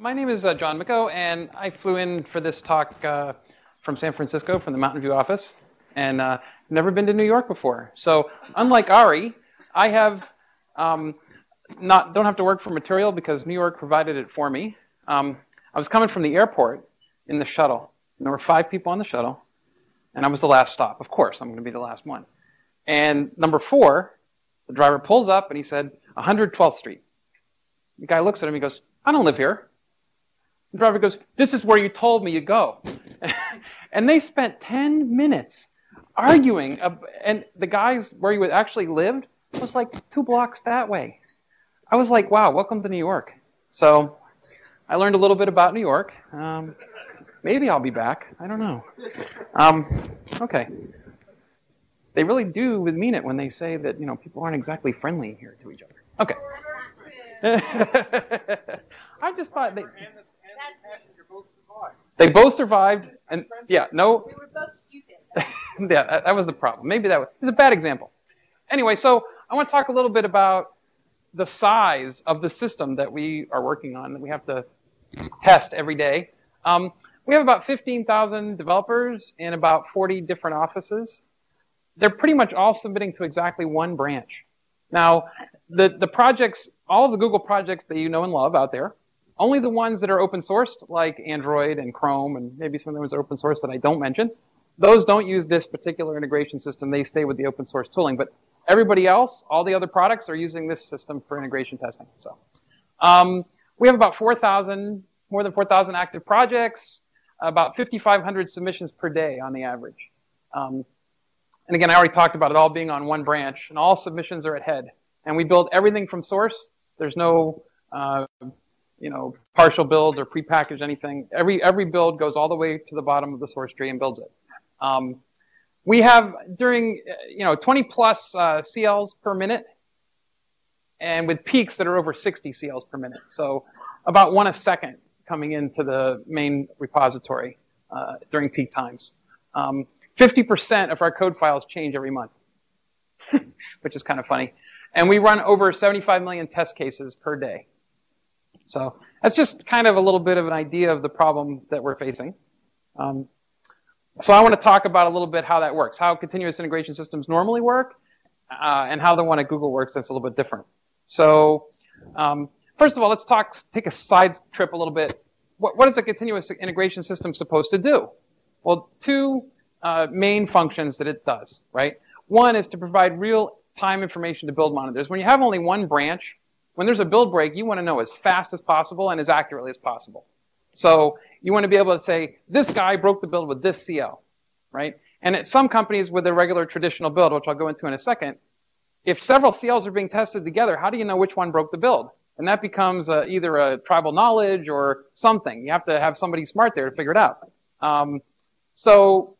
My name is John Micco, and I flew in for this talk from San Francisco, from the Mountain View office, and never been to New York before. So unlike Ari, I have don't have to work for material because New York provided it for me. I was coming from the airport in the shuttle, and there were 5 people on the shuttle, and I was the last stop. Of course, I'm going to be the last one. And number 4, the driver pulls up, and he said, 112th Street. The guy looks at him, he goes, I don't live here. The driver goes, this is where you told me you go. And they spent 10 minutes arguing. And the guys where you actually lived was like 2 blocks that way. I was like, wow, welcome to New York. So I learned a little bit about New York. Maybe I'll be back. I don't know. OK. They really do mean it when they say that, you know, people aren't exactly friendly here to each other. OK. I just thought they both survived, and yeah, no. They were both stupid. Yeah, that was the problem. Maybe that was a bad example. Anyway, so I want to talk a little bit about the size of the system that we are working on, that we have to test every day. We have about 15,000 developers in about 40 different offices. They're pretty much all submitting to exactly one branch. Now, the projects, all of the Google projects that you know and love out there, only the ones that are open sourced, like Android and Chrome, and maybe some of the ones that are open source that I don't mention, those don't use this particular integration system. They stay with the open source tooling. But everybody else, all the other products, are using this system for integration testing. So we have about more than 4,000 active projects, about 5,500 submissions per day on the average. And again, I already talked about it all being on one branch, and all submissions are at head. And we build everything from source. There's no partial builds or prepackaged anything. Every build goes all the way to the bottom of the source tree and builds it. We have 20-plus CLs per minute, and with peaks that are over 60 CLs per minute. So about 1 a second coming into the main repository during peak times. 50% of our code files change every month, which is kind of funny. And we run over 75 million test cases per day. So that's just kind of a little bit of an idea of the problem that we're facing. So I want to talk about a little bit how that works, how continuous integration systems normally work, and how the one at Google works that's a little bit different. So first of all, let's take a side trip a little bit. What is a continuous integration system supposed to do? Well, 2 main functions that it does, right? One is to provide real-time information to build monitors. When you have only one branch, when there's a build break, you want to know as fast as possible and as accurately as possible. So you want to be able to say, this guy broke the build with this CL, right? And at some companies with a regular traditional build, which I'll go into in a second, if several CLs are being tested together, how do you know which one broke the build? And that becomes either a tribal knowledge or something. You have to have somebody smart there to figure it out. So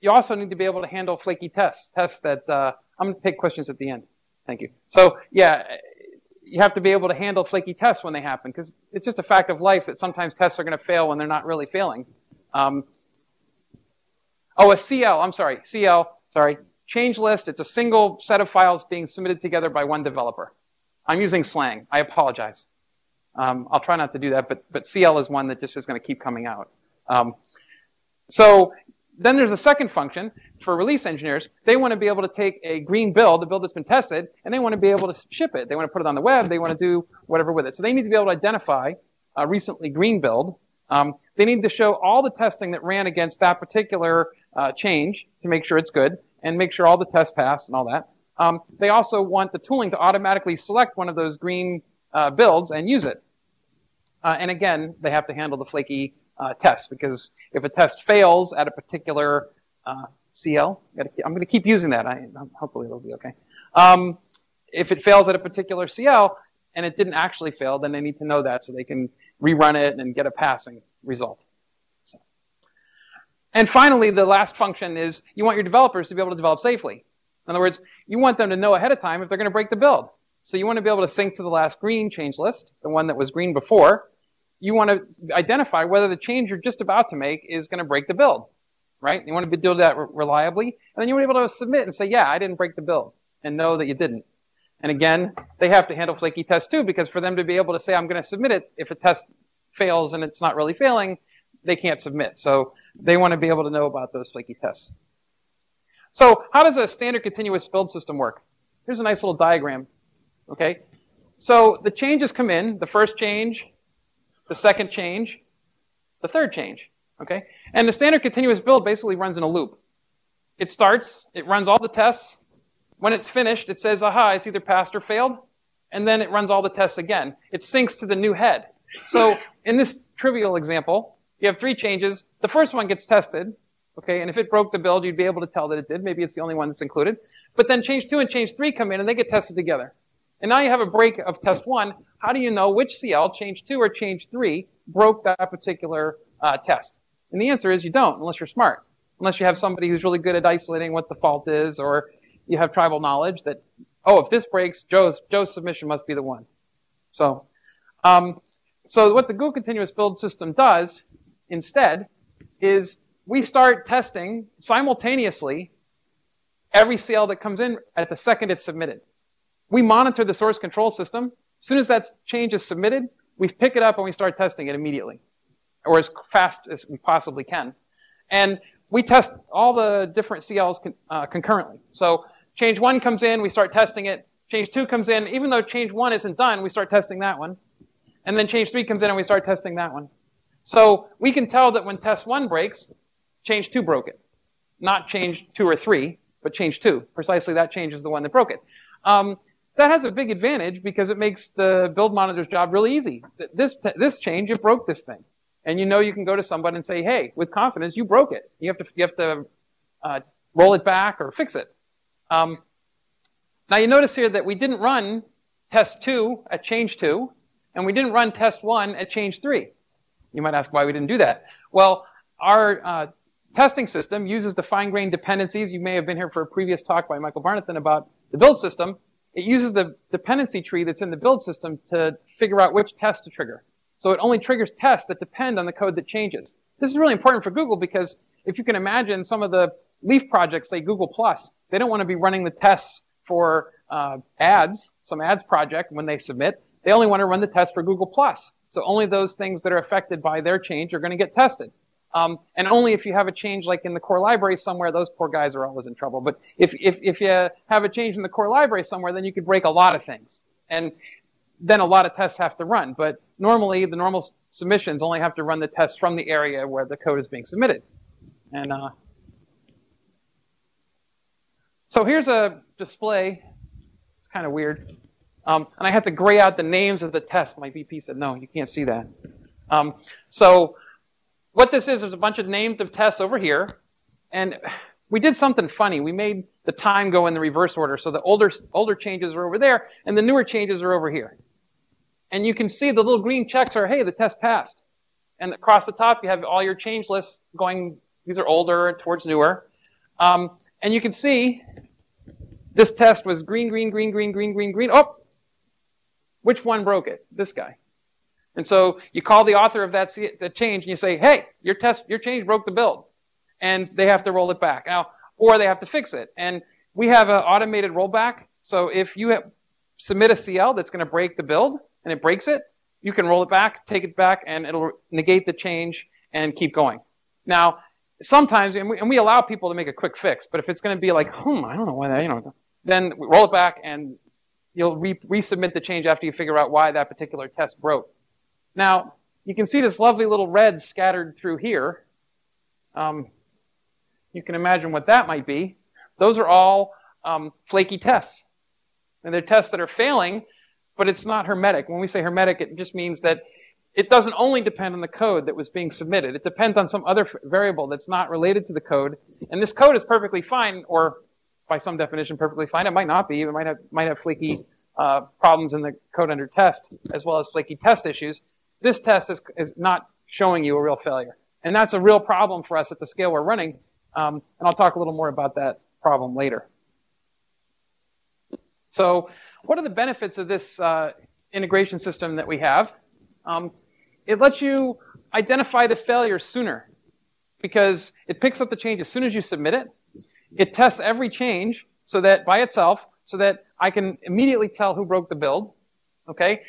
you also need to be able to handle flaky tests that I'm going to take questions at the end. Thank you. So yeah, you have to be able to handle flaky tests when they happen, because it's just a fact of life that sometimes tests are going to fail when they're not really failing. Oh, a CL, I'm sorry, change list. It's a single set of files being submitted together by one developer. I'm using slang. I apologize. I'll try not to do that, but CL is one that just is going to keep coming out. So then there's a second function for release engineers. They want to be able to take a green build, a build that's been tested, and they want to be able to ship it. They want to put it on the web. They want to do whatever with it. So they need to be able to identify a recently green build. They need to show all the testing that ran against that particular change to make sure it's good and make sure all the tests pass and all that. They also want the tooling to automatically select one of those green builds and use it. And again, they have to handle the flaky tests, because if a test fails at a particular CL, I'm going to keep using that. Hopefully it'll be okay. If it fails at a particular CL and it didn't actually fail, then they need to know that so they can rerun it and get a passing result. So. And finally, the last function is you want your developers to be able to develop safely. In other words, you want them to know ahead of time if they're going to break the build. So you want to be able to sync to the last green change list, the one that was green before. You want to identify whether the change you're just about to make is going to break the build, right? You want to be able to do that reliably. And then you want to be able to submit and say, yeah, I didn't break the build, and know that you didn't. And again, they have to handle flaky tests too, because for them to be able to say, I'm going to submit it, if a test fails and it's not really failing, they can't submit. So they want to be able to know about those flaky tests. So how does a standard continuous build system work? Here's a nice little diagram. Okay, so the changes come in, the first change, the second change, the third change. Okay, and the standard continuous build basically runs in a loop. It starts, it runs all the tests. When it's finished, it says, aha, it's either passed or failed. And then it runs all the tests again. It syncs to the new head. So in this trivial example, you have three changes. The first one gets tested, okay? And if it broke the build, you'd be able to tell that it did. Maybe it's the only one that's included. But then change 2 and change 3 come in, and they get tested together. And now you have a break of test 1. How do you know which CL, change 2 or change 3, broke that particular test? And the answer is you don't, unless you're smart, unless you have somebody who's really good at isolating what the fault is, or you have tribal knowledge that, oh, if this breaks, Joe's submission must be the one. So, so what the Google continuous build system does instead is we start testing simultaneously every CL that comes in at the second it's submitted. We monitor the source control system. As soon as that change is submitted, we pick it up and we start testing it immediately, or as fast as we possibly can. And we test all the different CLs concurrently. So change 1 comes in, we start testing it. Change 2 comes in. Even though change 1 isn't done, we start testing that one. And then change 3 comes in and we start testing that one. So we can tell that when test 1 breaks, change 2 broke it. Not change 2 or 3, but change 2. Precisely that change is the one that broke it. That has a big advantage because it makes the build monitor's job really easy. This change, it broke this thing. And you know you can go to somebody and say, hey, with confidence, you broke it. You have to roll it back or fix it. Now you notice here that we didn't run test 2 at change 2, and we didn't run test 1 at change 3. You might ask why we didn't do that. Well, our testing system uses the fine-grained dependencies. You may have been here for a previous talk by Michael Barnathan about the build system. It uses the dependency tree that's in the build system to figure out which test to trigger. So it only triggers tests that depend on the code that changes. This is really important for Google because if you can imagine some of the Leaf projects, say Google+, they don't want to be running the tests for ads, some ads project when they submit. They only want to run the test for Google+. So only those things that are affected by their change are going to get tested. And only if you have a change like in the core library somewhere, those poor guys are always in trouble. But if you have a change in the core library somewhere, then you could break a lot of things. And then a lot of tests have to run. But normally, the normal submissions only have to run the tests from the area where the code is being submitted. And so here's a display. It's kind of weird. And I had to gray out the names of the tests. My VP said, no, you can't see that. So what this is a bunch of names of tests over here. And we did something funny. We made the time go in the reverse order. So the older changes are over there, and the newer changes are over here. And you can see the little green checks are, hey, the test passed. And across the top, you have all your change lists going, these are older towards newer. And you can see this test was green, green, green, green, green, green, green. Oh! Which one broke it? This guy. And so you call the author of that change and you say, hey, your change broke the build. And they have to roll it back. Now, or they have to fix it. And we have an automated rollback. So if you submit a CL that's going to break the build and it breaks it, you can roll it back, take it back, and it'll negate the change and keep going. Now, sometimes, and we allow people to make a quick fix, but if it's going to be like, I don't know why that, then we roll it back and you'll resubmit the change after you figure out why that particular test broke. Now, you can see this lovely little red scattered through here. You can imagine what that might be. Those are all flaky tests. And they're tests that are failing, but it's not hermetic. When we say hermetic, it just means that it doesn't only depend on the code that was being submitted. It depends on some other variable that's not related to the code. And this code is perfectly fine, or by some definition, perfectly fine. It might not be. It might have flaky problems in the code under test, as well as flaky test issues. This test is not showing you a real failure. And that's a real problem for us at the scale we're running. And I'll talk a little more about that problem later. So what are the benefits of this integration system that we have? It lets you identify the failure sooner because it picks up the change as soon as you submit it. It tests every change so that by itself, so that I can immediately tell who broke the build. Okay,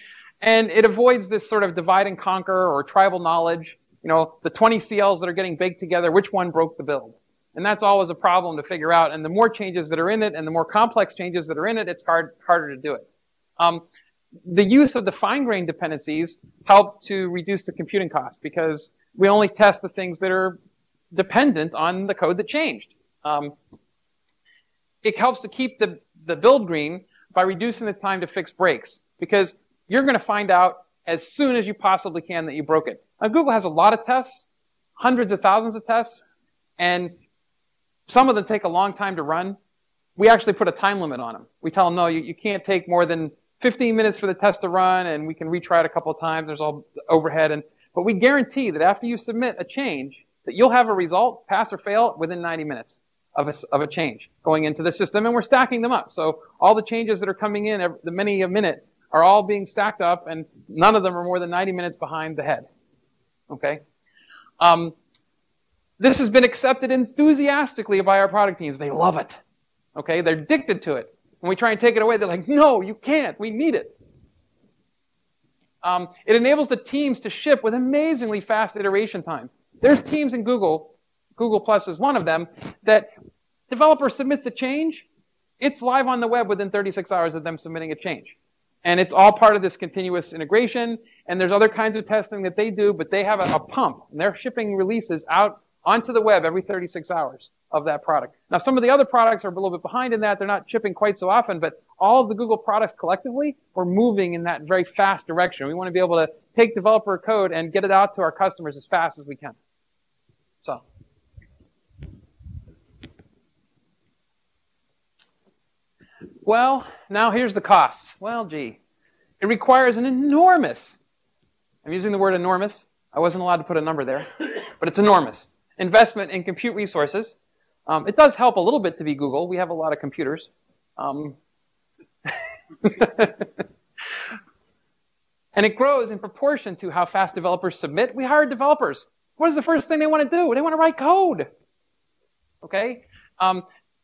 And it avoids this sort of divide and conquer or tribal knowledge, you know, the 20 CLs that are getting baked together, which one broke the build? And that's always a problem to figure out. And the more changes that are in it and the more complex changes that are in it, it's harder to do it. The use of the fine-grained dependencies help to reduce the computing cost because we only test the things that are dependent on the code that changed. It helps to keep the build green by reducing the time to fix breaks because you're going to find out as soon as you possibly can that you broke it. Now, Google has a lot of tests, hundreds of thousands of tests, and some of them take a long time to run. We actually put a time limit on them. We tell them, no, you can't take more than 15 minutes for the test to run, and we can retry it a couple of times. There's all overhead. But we guarantee that after you submit a change, that you'll have a result, pass or fail, within 90 minutes of a change going into the system. And we're stacking them up. So all the changes that are coming in, the many a minute, are all being stacked up, and none of them are more than 90 minutes behind the head. Okay? This has been accepted enthusiastically by our product teams. They love it. Okay? They're addicted to it. When we try and take it away, they're like, no, you can't. We need it. It enables the teams to ship with amazingly fast iteration times. There's teams in Google, Google+ is one of them, that developer submits a change, it's live on the web within 36 hours of them submitting a change. And it's all part of this continuous integration, and there's other kinds of testing that they do, but they have a pump, and they're shipping releases out onto the web every 36 hours of that product. Now, some of the other products are a little bit behind in that. They're not shipping quite so often, but all of the Google products collectively, we're moving in that very fast direction. We want to be able to take developer code and get it out to our customers as fast as we can. So, well, now here's the costs. Well, gee, it requires an enormous, I'm using the word enormous. I wasn't allowed to put a number there, but it's enormous. Investment in compute resources. It does help a little bit to be Google. We have a lot of computers. And it grows in proportion to how fast developers submit. We hired developers. What is the first thing they want to do? They want to write code. Okay?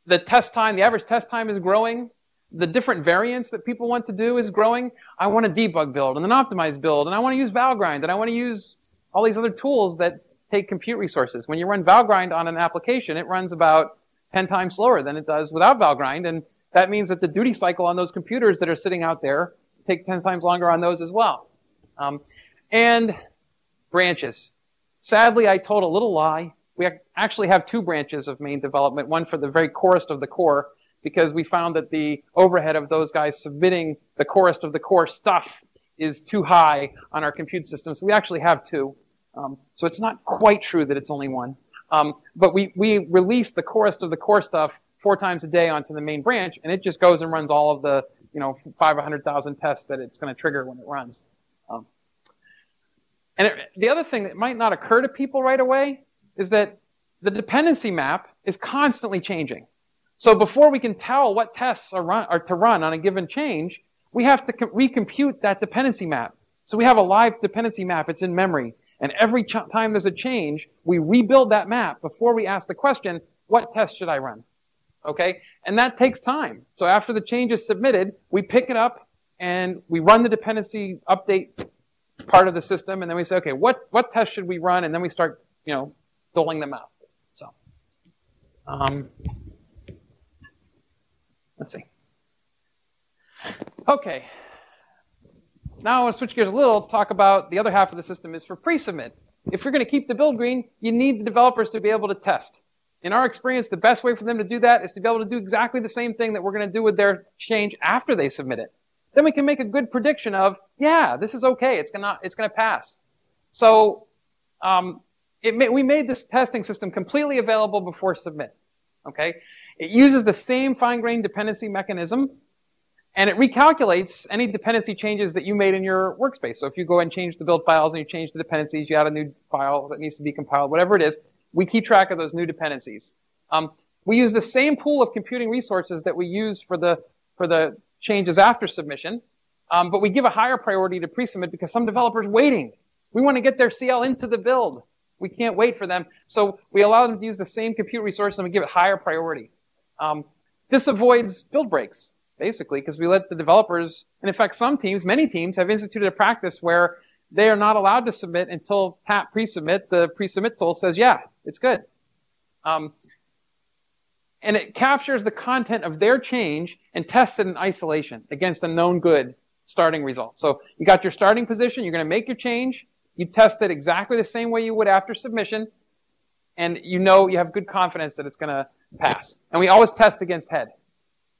The test time, the average test time is growing. The different variants that people want to do is growing. I want a debug build and an optimized build, and I want to use Valgrind, and I want to use all these other tools that take compute resources. When you run Valgrind on an application, it runs about 10 times slower than it does without Valgrind, and that means that the duty cycle on those computers that are sitting out there take 10 times longer on those as well. And branches. Sadly, I told a little lie. We actually have two branches of main development, one for the very corest of the core, because we found that the overhead of those guys submitting the corest of the core stuff is too high on our compute system. So we actually have two. So it's not quite true that it's only one. But we release the corest of the core stuff 4 times a day onto the main branch, and it just goes and runs all of the 500,000 tests that it's going to trigger when it runs. The other thing that might not occur to people right away is that the dependency map is constantly changing. So before we can tell what tests are to run on a given change, we have to recompute that dependency map. So we have a live dependency map. It's in memory. And every time there's a change, we rebuild that map before we ask the question, what test should I run? Okay? And that takes time. So after the change is submitted, we pick it up and we run the dependency update part of the system. And then we say, okay, what test should we run? And then we start, doling them out. So let's see. Okay. Now I want to switch gears a little, talk about the other half of the system is for pre-submit. If you're going to keep the build green, you need the developers to be able to test. In our experience, the best way for them to do that is to be able to do exactly the same thing that we're going to do with their change after they submit it. Then we can make a good prediction of, yeah, this is okay. It's going to pass. So we made this testing system completely available before submit. Okay? It uses the same fine-grained dependency mechanism, and it recalculates any dependency changes that you made in your workspace. So if you go and change the build files and you change the dependencies, you add a new file that needs to be compiled, whatever it is, we keep track of those new dependencies. We use the same pool of computing resources that we use for the changes after submission, but we give a higher priority to pre-submit because some developers are waiting. We want to get their CL into the build. We can't wait for them. So we allow them to use the same compute resource and we give it higher priority. This avoids build breaks. basically, because we let the developers, and in fact, some teams, many teams, have instituted a practice where they are not allowed to submit until tap pre-submit. The pre-submit tool says, yeah, it's good. And it captures the content of their change and tests it in isolation against a known good starting result. So you got your starting position. You're going to make your change. You test it exactly the same way you would after submission. And you know you have good confidence that it's going to pass. And we always test against head.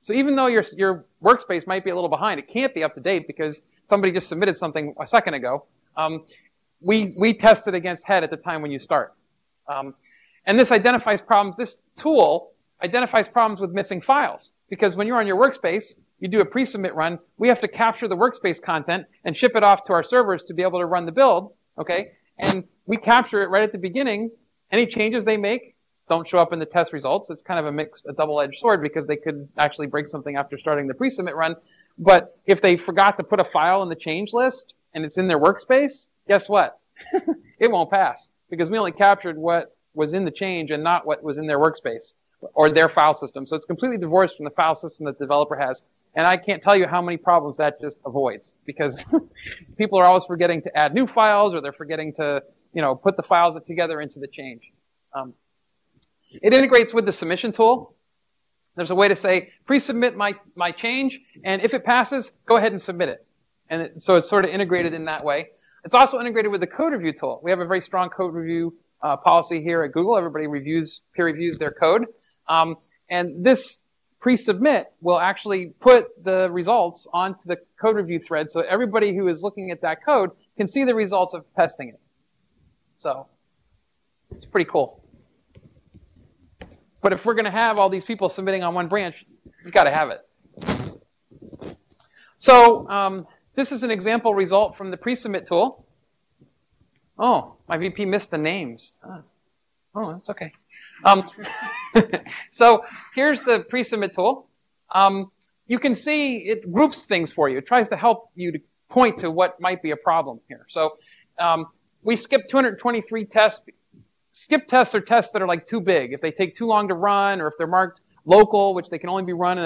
So even though your workspace might be a little behind, it can't be up to date because somebody just submitted something a second ago. We test it against head at the time when you start. And this identifies problems. This tool identifies problems with missing files. Because when you're on your workspace, you do a pre-submit run. We have to capture the workspace content and ship it off to our servers to be able to run the build. Okay? And we capture it right at the beginning. Any changes they make don't show up in the test results. It's kind of a double-edged sword because they could actually break something after starting the pre-submit run. But if they forgot to put a file in the change list and it's in their workspace, guess what? It won't pass because we only captured what was in the change and not what was in their workspace or their file system. So it's completely divorced from the file system that the developer has. And I can't tell you how many problems that just avoids because people are always forgetting to add new files or they're forgetting to, you know, put the files together into the change. It integrates with the submission tool. There's a way to say, pre-submit my change, and if it passes, go ahead and submit it. And so it's sort of integrated in that way. It's also integrated with the code review tool. We have a very strong code review policy here at Google. Everybody peer reviews their code. And this pre-submit will actually put the results onto the code review thread so everybody who is looking at that code can see the results of testing it. So it's pretty cool. But if we're going to have all these people submitting on one branch, you've got to have it. So this is an example result from the pre-submit tool. Oh, my VP missed the names. Oh, that's OK. So here's the pre-submit tool. You can see it groups things for you. It tries to help you to point to what might be a problem here. So we skipped 223 tests. Skip tests are tests that are like too big. If they take too long to run or if they're marked local, which they can only be run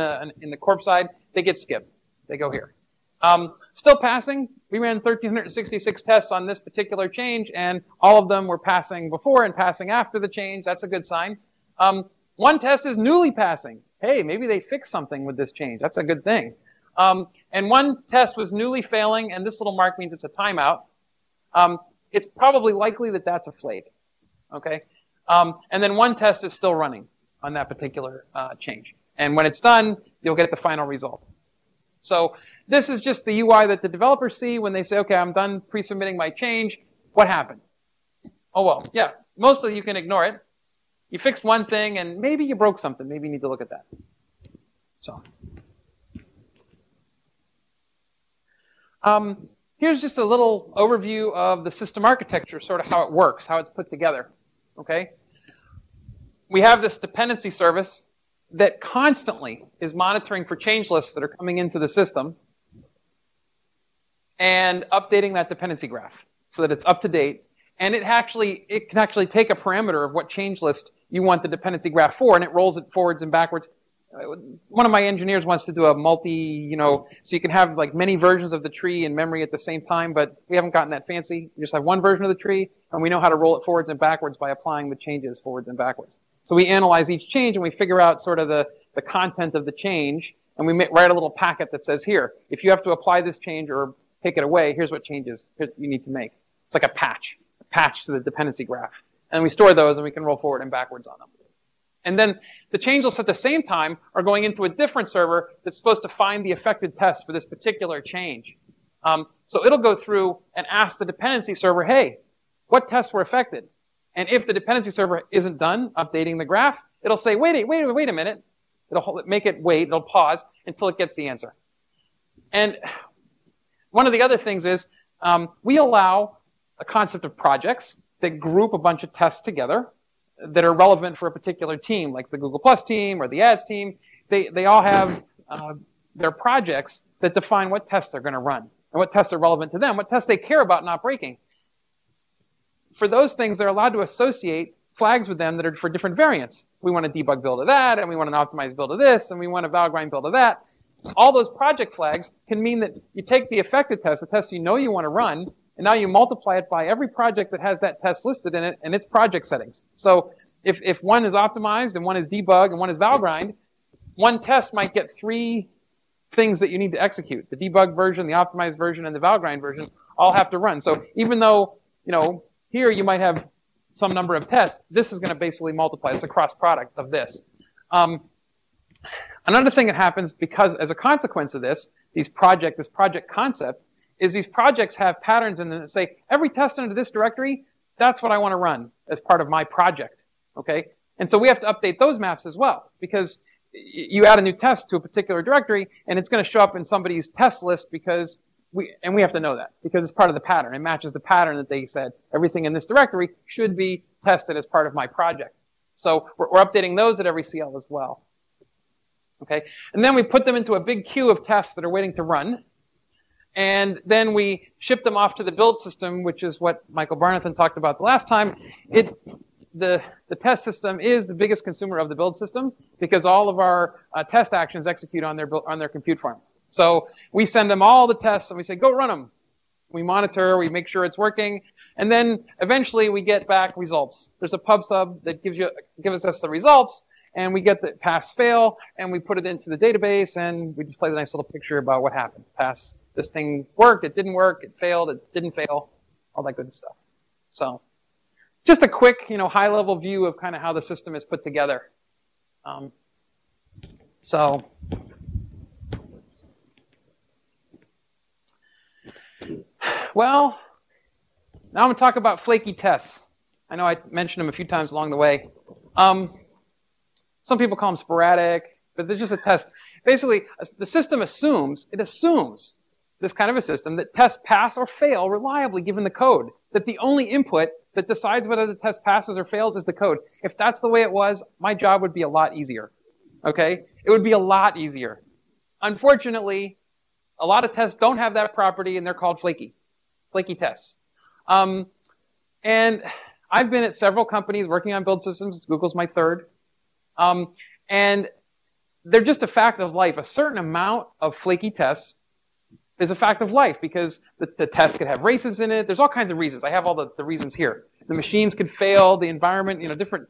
in the corp side, they get skipped. They go here. Still passing. We ran 1,366 tests on this particular change, and all of them were passing before and passing after the change. That's a good sign. One test is newly passing. Hey, maybe they fixed something with this change. That's a good thing. And one test was newly failing, and this little mark means it's a timeout. It's probably likely that that's a flag, okay? And then one test is still running on that particular change. And when it's done, you'll get the final result. So this is just the UI that the developers see when they say, okay, I'm done pre-submitting my change. What happened? Oh, well, yeah, mostly you can ignore it. You fixed one thing, and maybe you broke something. Maybe you need to look at that. So here's just a little overview of the system architecture, sort of how it works, how it's put together, okay? We have this dependency service that constantly is monitoring for change lists that are coming into the system and updating that dependency graph so that it's up to date. And it can actually take a parameter of what change list you want the dependency graph for, and it rolls it forwards and backwards. One of my engineers wants to do a so you can have like many versions of the tree in memory at the same time, but we haven't gotten that fancy. We just have one version of the tree, and we know how to roll it forwards and backwards by applying the changes forwards and backwards. So we analyze each change, and we figure out sort of the content of the change, and we write a little packet that says, here, if you have to apply this change or take it away, here's what changes you need to make. It's like a patch to the dependency graph. And we store those, and we can roll forward and backwards on them. And then the change lists at the same time are going into a different server that's supposed to find the affected test for this particular change. So it'll go through and ask the dependency server, hey, what tests were affected? And if the dependency server isn't done updating the graph, it'll say, wait a minute. It'll make it wait. It'll pause until it gets the answer. And one of the other things is we allow a concept of projects that group a bunch of tests together that are relevant for a particular team, like the Google+ team or the ads team. They all have their projects that define what tests they're going to run and what tests are relevant to them, what tests they care about not breaking. For those things, they're allowed to associate flags with them that are for different variants. We want to debug build of that, and we want an optimized build of this, and we want a Valgrind build of that. all those project flags can mean that you take the effective test, the test you know you want to run, and now you multiply it by every project that has that test listed in it and its project settings. So if one is optimized and one is debug and one is Valgrind, one test might get three things that you need to execute. The debug version, the optimized version, and the Valgrind version all have to run. So even though, you know, here you might have some number of tests, this is going to basically multiply. It's a cross product of this. Another thing that happens because as a consequence of this, this project concept, is these projects have patterns in them that say, every test under this directory, that's what I want to run as part of my project, okay? And so we have to update those maps as well, because you add a new test to a particular directory, and it's going to show up in somebody's test list because we have to know that, because it's part of the pattern. It matches the pattern that they said, everything in this directory should be tested as part of my project. So we're updating those at every CL as well. Okay, and then we put them into a big queue of tests that are waiting to run, and then we ship them off to the build system, which is what Michael Barnathan talked about the last time. The test system is the biggest consumer of the build system, because all of our test actions execute on their compute farm. So we send them all the tests, and we say, go run them. We monitor, we make sure it's working, and then eventually we get back results. There's a Pub/Sub that gives us the results, and we get the pass/fail, and we put it into the database, and we display the nice little picture about what happened. Pass, this thing worked, it didn't work, it failed, it didn't fail, all that good stuff. So just a quick, you know, high-level view of kind of how the system is put together. Well, now I'm going to talk about flaky tests. I know I mentioned them a few times along the way. Some people call them sporadic, but they're just a test. Basically, the system assumes this kind of a system that tests pass or fail reliably given the code, that the only input that decides whether the test passes or fails is the code. If that's the way it was, my job would be a lot easier, okay? It would be a lot easier. Unfortunately, a lot of tests don't have that property, and they're called flaky tests. And I've been at several companies working on build systems. Google's my third. And they're just a fact of life. A certain amount of flaky tests is a fact of life, because the tests could have races in it. There's all kinds of reasons. I have all the reasons here. The machines could fail, the environment, you know, different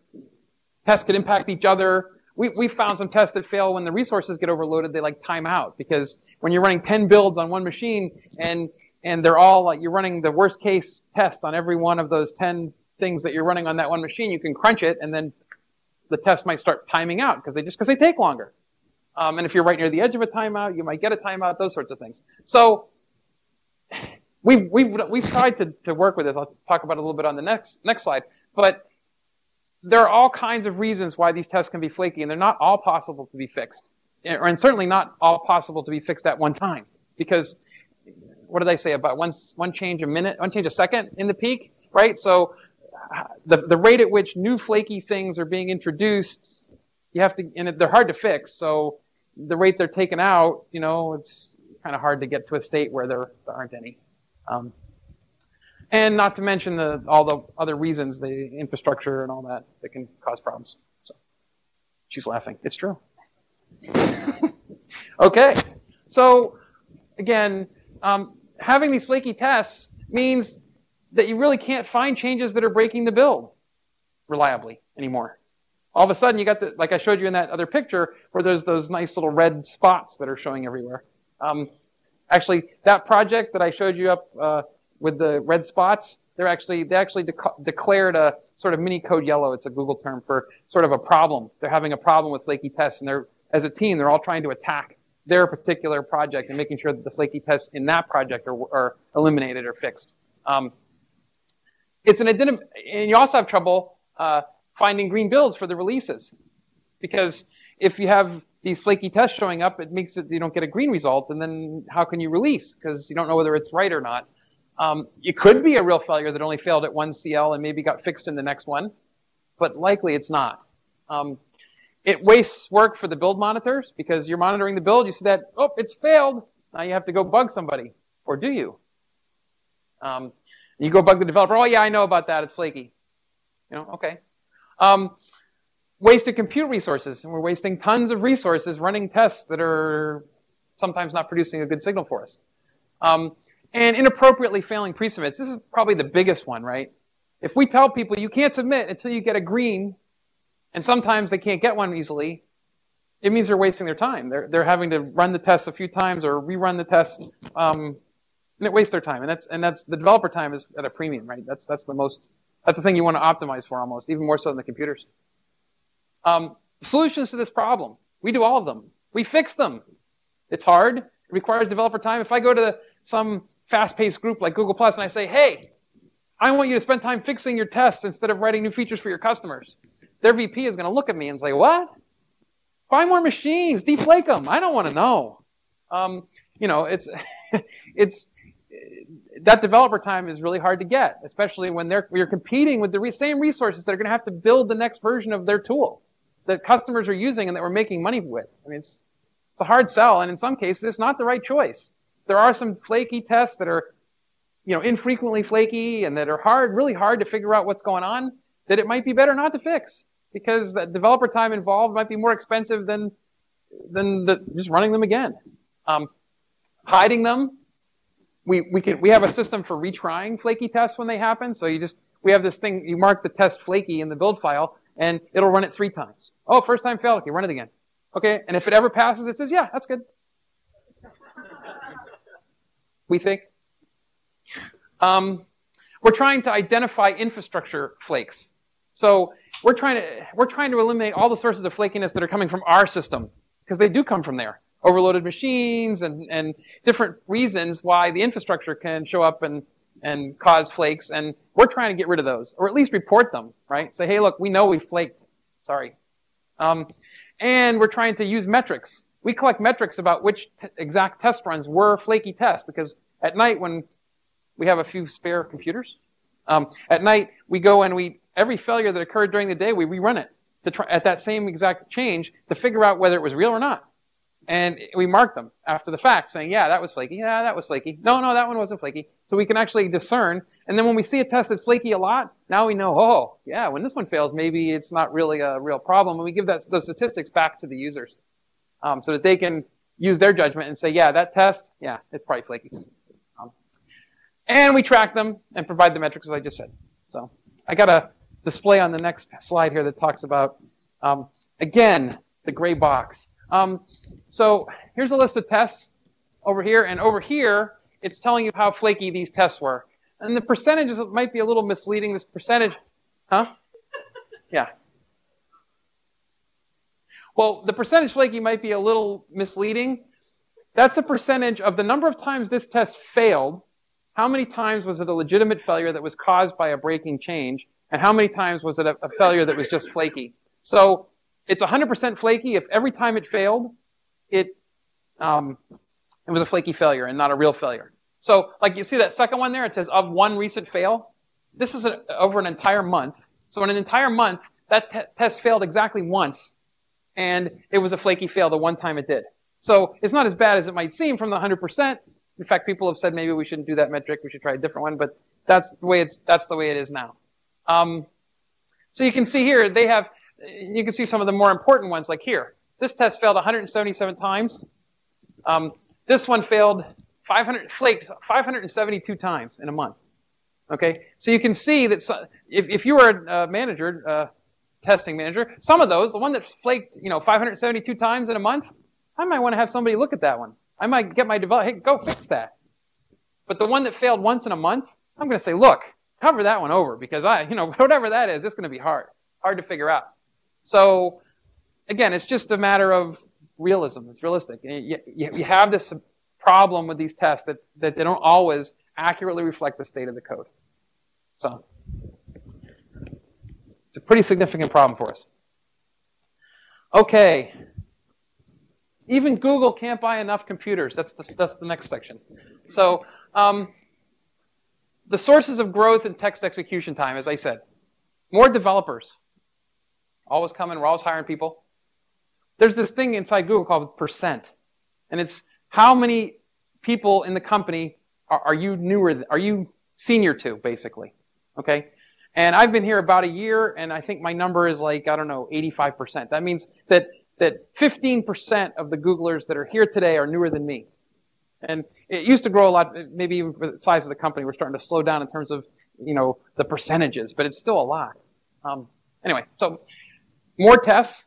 tests could impact each other. We found some tests that fail when the resources get overloaded. They like time out, because when you're running 10 builds on one machine and they're all like, you're running the worst case test on every one of those 10 things that you're running on that one machine, you can crunch it, and then the test might start timing out because they take longer. And if you're right near the edge of a timeout, you might get a timeout, those sorts of things. So we've tried to work with this. I'll talk about it a little bit on the next slide. But there are all kinds of reasons why these tests can be flaky, and they're not all possible to be fixed, and certainly not all possible to be fixed at one time. Because what did I say about one change a minute, one change a second in the peak, right? So the rate at which new flaky things are being introduced, you have to, and they're hard to fix. So the rate they're taken out, you know, it's kind of hard to get to a state where there aren't any. And not to mention all the other reasons, the infrastructure and all that can cause problems. So she's laughing. It's true. Okay. So again, having these flaky tests means that you really can't find changes that are breaking the build reliably anymore. All of a sudden, you got the, like I showed you in that other picture, where there's those nice little red spots that are showing everywhere. Actually, that project that I showed you up with the red spots, they actually declared a sort of mini code yellow. It's a Google term for sort of a problem. They're having a problem with flaky tests, and they're, as a team, they're all trying to attack their particular project and making sure that the flaky tests in that project are eliminated or fixed. And you also have trouble finding green builds for the releases, because if you have these flaky tests showing up, it makes it you don't get a green result, and then how can you release, because you don't know whether it's right or not. It could be a real failure that only failed at one CL and maybe got fixed in the next one, but likely it's not. It wastes work for the build monitors, because you're monitoring the build. You see that, oh, it's failed. Now you have to go bug somebody, or do you? You go bug the developer. Oh, yeah, I know about that. It's flaky. You know, okay. Wasted compute resources. And we're wasting tons of resources running tests that are sometimes not producing a good signal for us. And inappropriately failing pre-submits. This is probably the biggest one, right? If we tell people you can't submit until you get a green, and sometimes they can't get one easily, it means they're wasting their time. They're having to run the test a few times or rerun the test, and it wastes their time. And that's the developer time is at a premium, right? That's the thing you want to optimize for almost, even more so than the computers. Solutions to this problem. We do all of them. We fix them. It's hard. It requires developer time. If I go to some fast-paced group like Google+, and I say, hey, I want you to spend time fixing your tests instead of writing new features for your customers, their VP is going to look at me and say, what? Buy more machines. Deflake them. I don't want to know. You know, that developer time is really hard to get, especially when you're competing with the same resources that are going to have to build the next version of their tool that customers are using and that we're making money with. I mean, it's a hard sell, and in some cases, it's not the right choice. There are some flaky tests that are, you know, infrequently flaky and that are hard, really hard to figure out what's going on, that it might be better not to fix because the developer time involved might be more expensive than just running them again. Hiding them. We have a system for retrying flaky tests when they happen. So we have this thing, you mark the test flaky in the build file, and it'll run it 3 times. Oh, first time failed, okay, run it again. Okay, and if it ever passes, it says, yeah, that's good. We think. We're trying to identify infrastructure flakes. So we're trying to eliminate all the sources of flakiness that are coming from our system, because they do come from there. Overloaded machines and different reasons why the infrastructure can show up and cause flakes. And we're trying to get rid of those, or at least report them, right? Say, hey, look, we know we flaked. Sorry. And we're trying to use metrics. We collect metrics about which exact test runs were flaky tests, because at night when we have a few spare computers, at night we go and every failure that occurred during the day, we rerun it to try, at that same exact change, to figure out whether it was real or not. And we mark them after the fact, saying, yeah, that was flaky. Yeah, that was flaky. No, no, that one wasn't flaky. So we can actually discern. And then when we see a test that's flaky a lot, now we know, oh, yeah, when this one fails, maybe it's not really a real problem. And we give those statistics back to the users so that they can use their judgment and say, yeah, that test, yeah, it's probably flaky. And we track them and provide the metrics, as I just said. So I got a display on the next slide here that talks about, again, the gray box. So here's a list of tests over here, and over here it's telling you how flaky these tests were. And the percentages might be a little misleading. This percentage, huh? Yeah. Well, the percentage flaky might be a little misleading. That's a percentage of the number of times this test failed, how many times was it a legitimate failure that was caused by a breaking change, and how many times was it a failure that was just flaky. So it's 100% flaky if every time it failed, it was a flaky failure and not a real failure. So like you see that second one there, it says of one recent fail. This is over an entire month. So in an entire month, that test failed exactly once, and it was a flaky fail the one time it did. So it's not as bad as it might seem from the 100%. In fact, people have said maybe we shouldn't do that metric. We should try a different one, but that's the way it is now. So you can see here they have... You can see some of the more important ones, like here. This test failed 177 times. This one failed flaked 572 times in a month. Okay, so you can see that if you were a manager, testing manager, some of those, the one that flaked, you know, 572 times in a month, I might want to have somebody look at that one. I might get my developer, hey, go fix that. But the one that failed once in a month, I'm going to say, look, cover that one over, because you know, whatever that is, it's going to be hard to figure out. So again, it's just a matter of realism. It's realistic. You have this problem with these tests that they don't always accurately reflect the state of the code. So it's a pretty significant problem for us. Okay. Even Google can't buy enough computers. That's the next section. So the sources of growth in text execution time, as I said. More developers. Always coming, we're always hiring people. There's this thing inside Google called percent. And it's how many people in the company are you senior to, basically, okay? And I've been here about a year, and I think my number is like, I don't know, 85%. That means that that 15% of the Googlers that are here today are newer than me. And it used to grow a lot, maybe even for the size of the company. We're starting to slow down in terms of, you know, the percentages, but it's still a lot. Anyway, so more tests.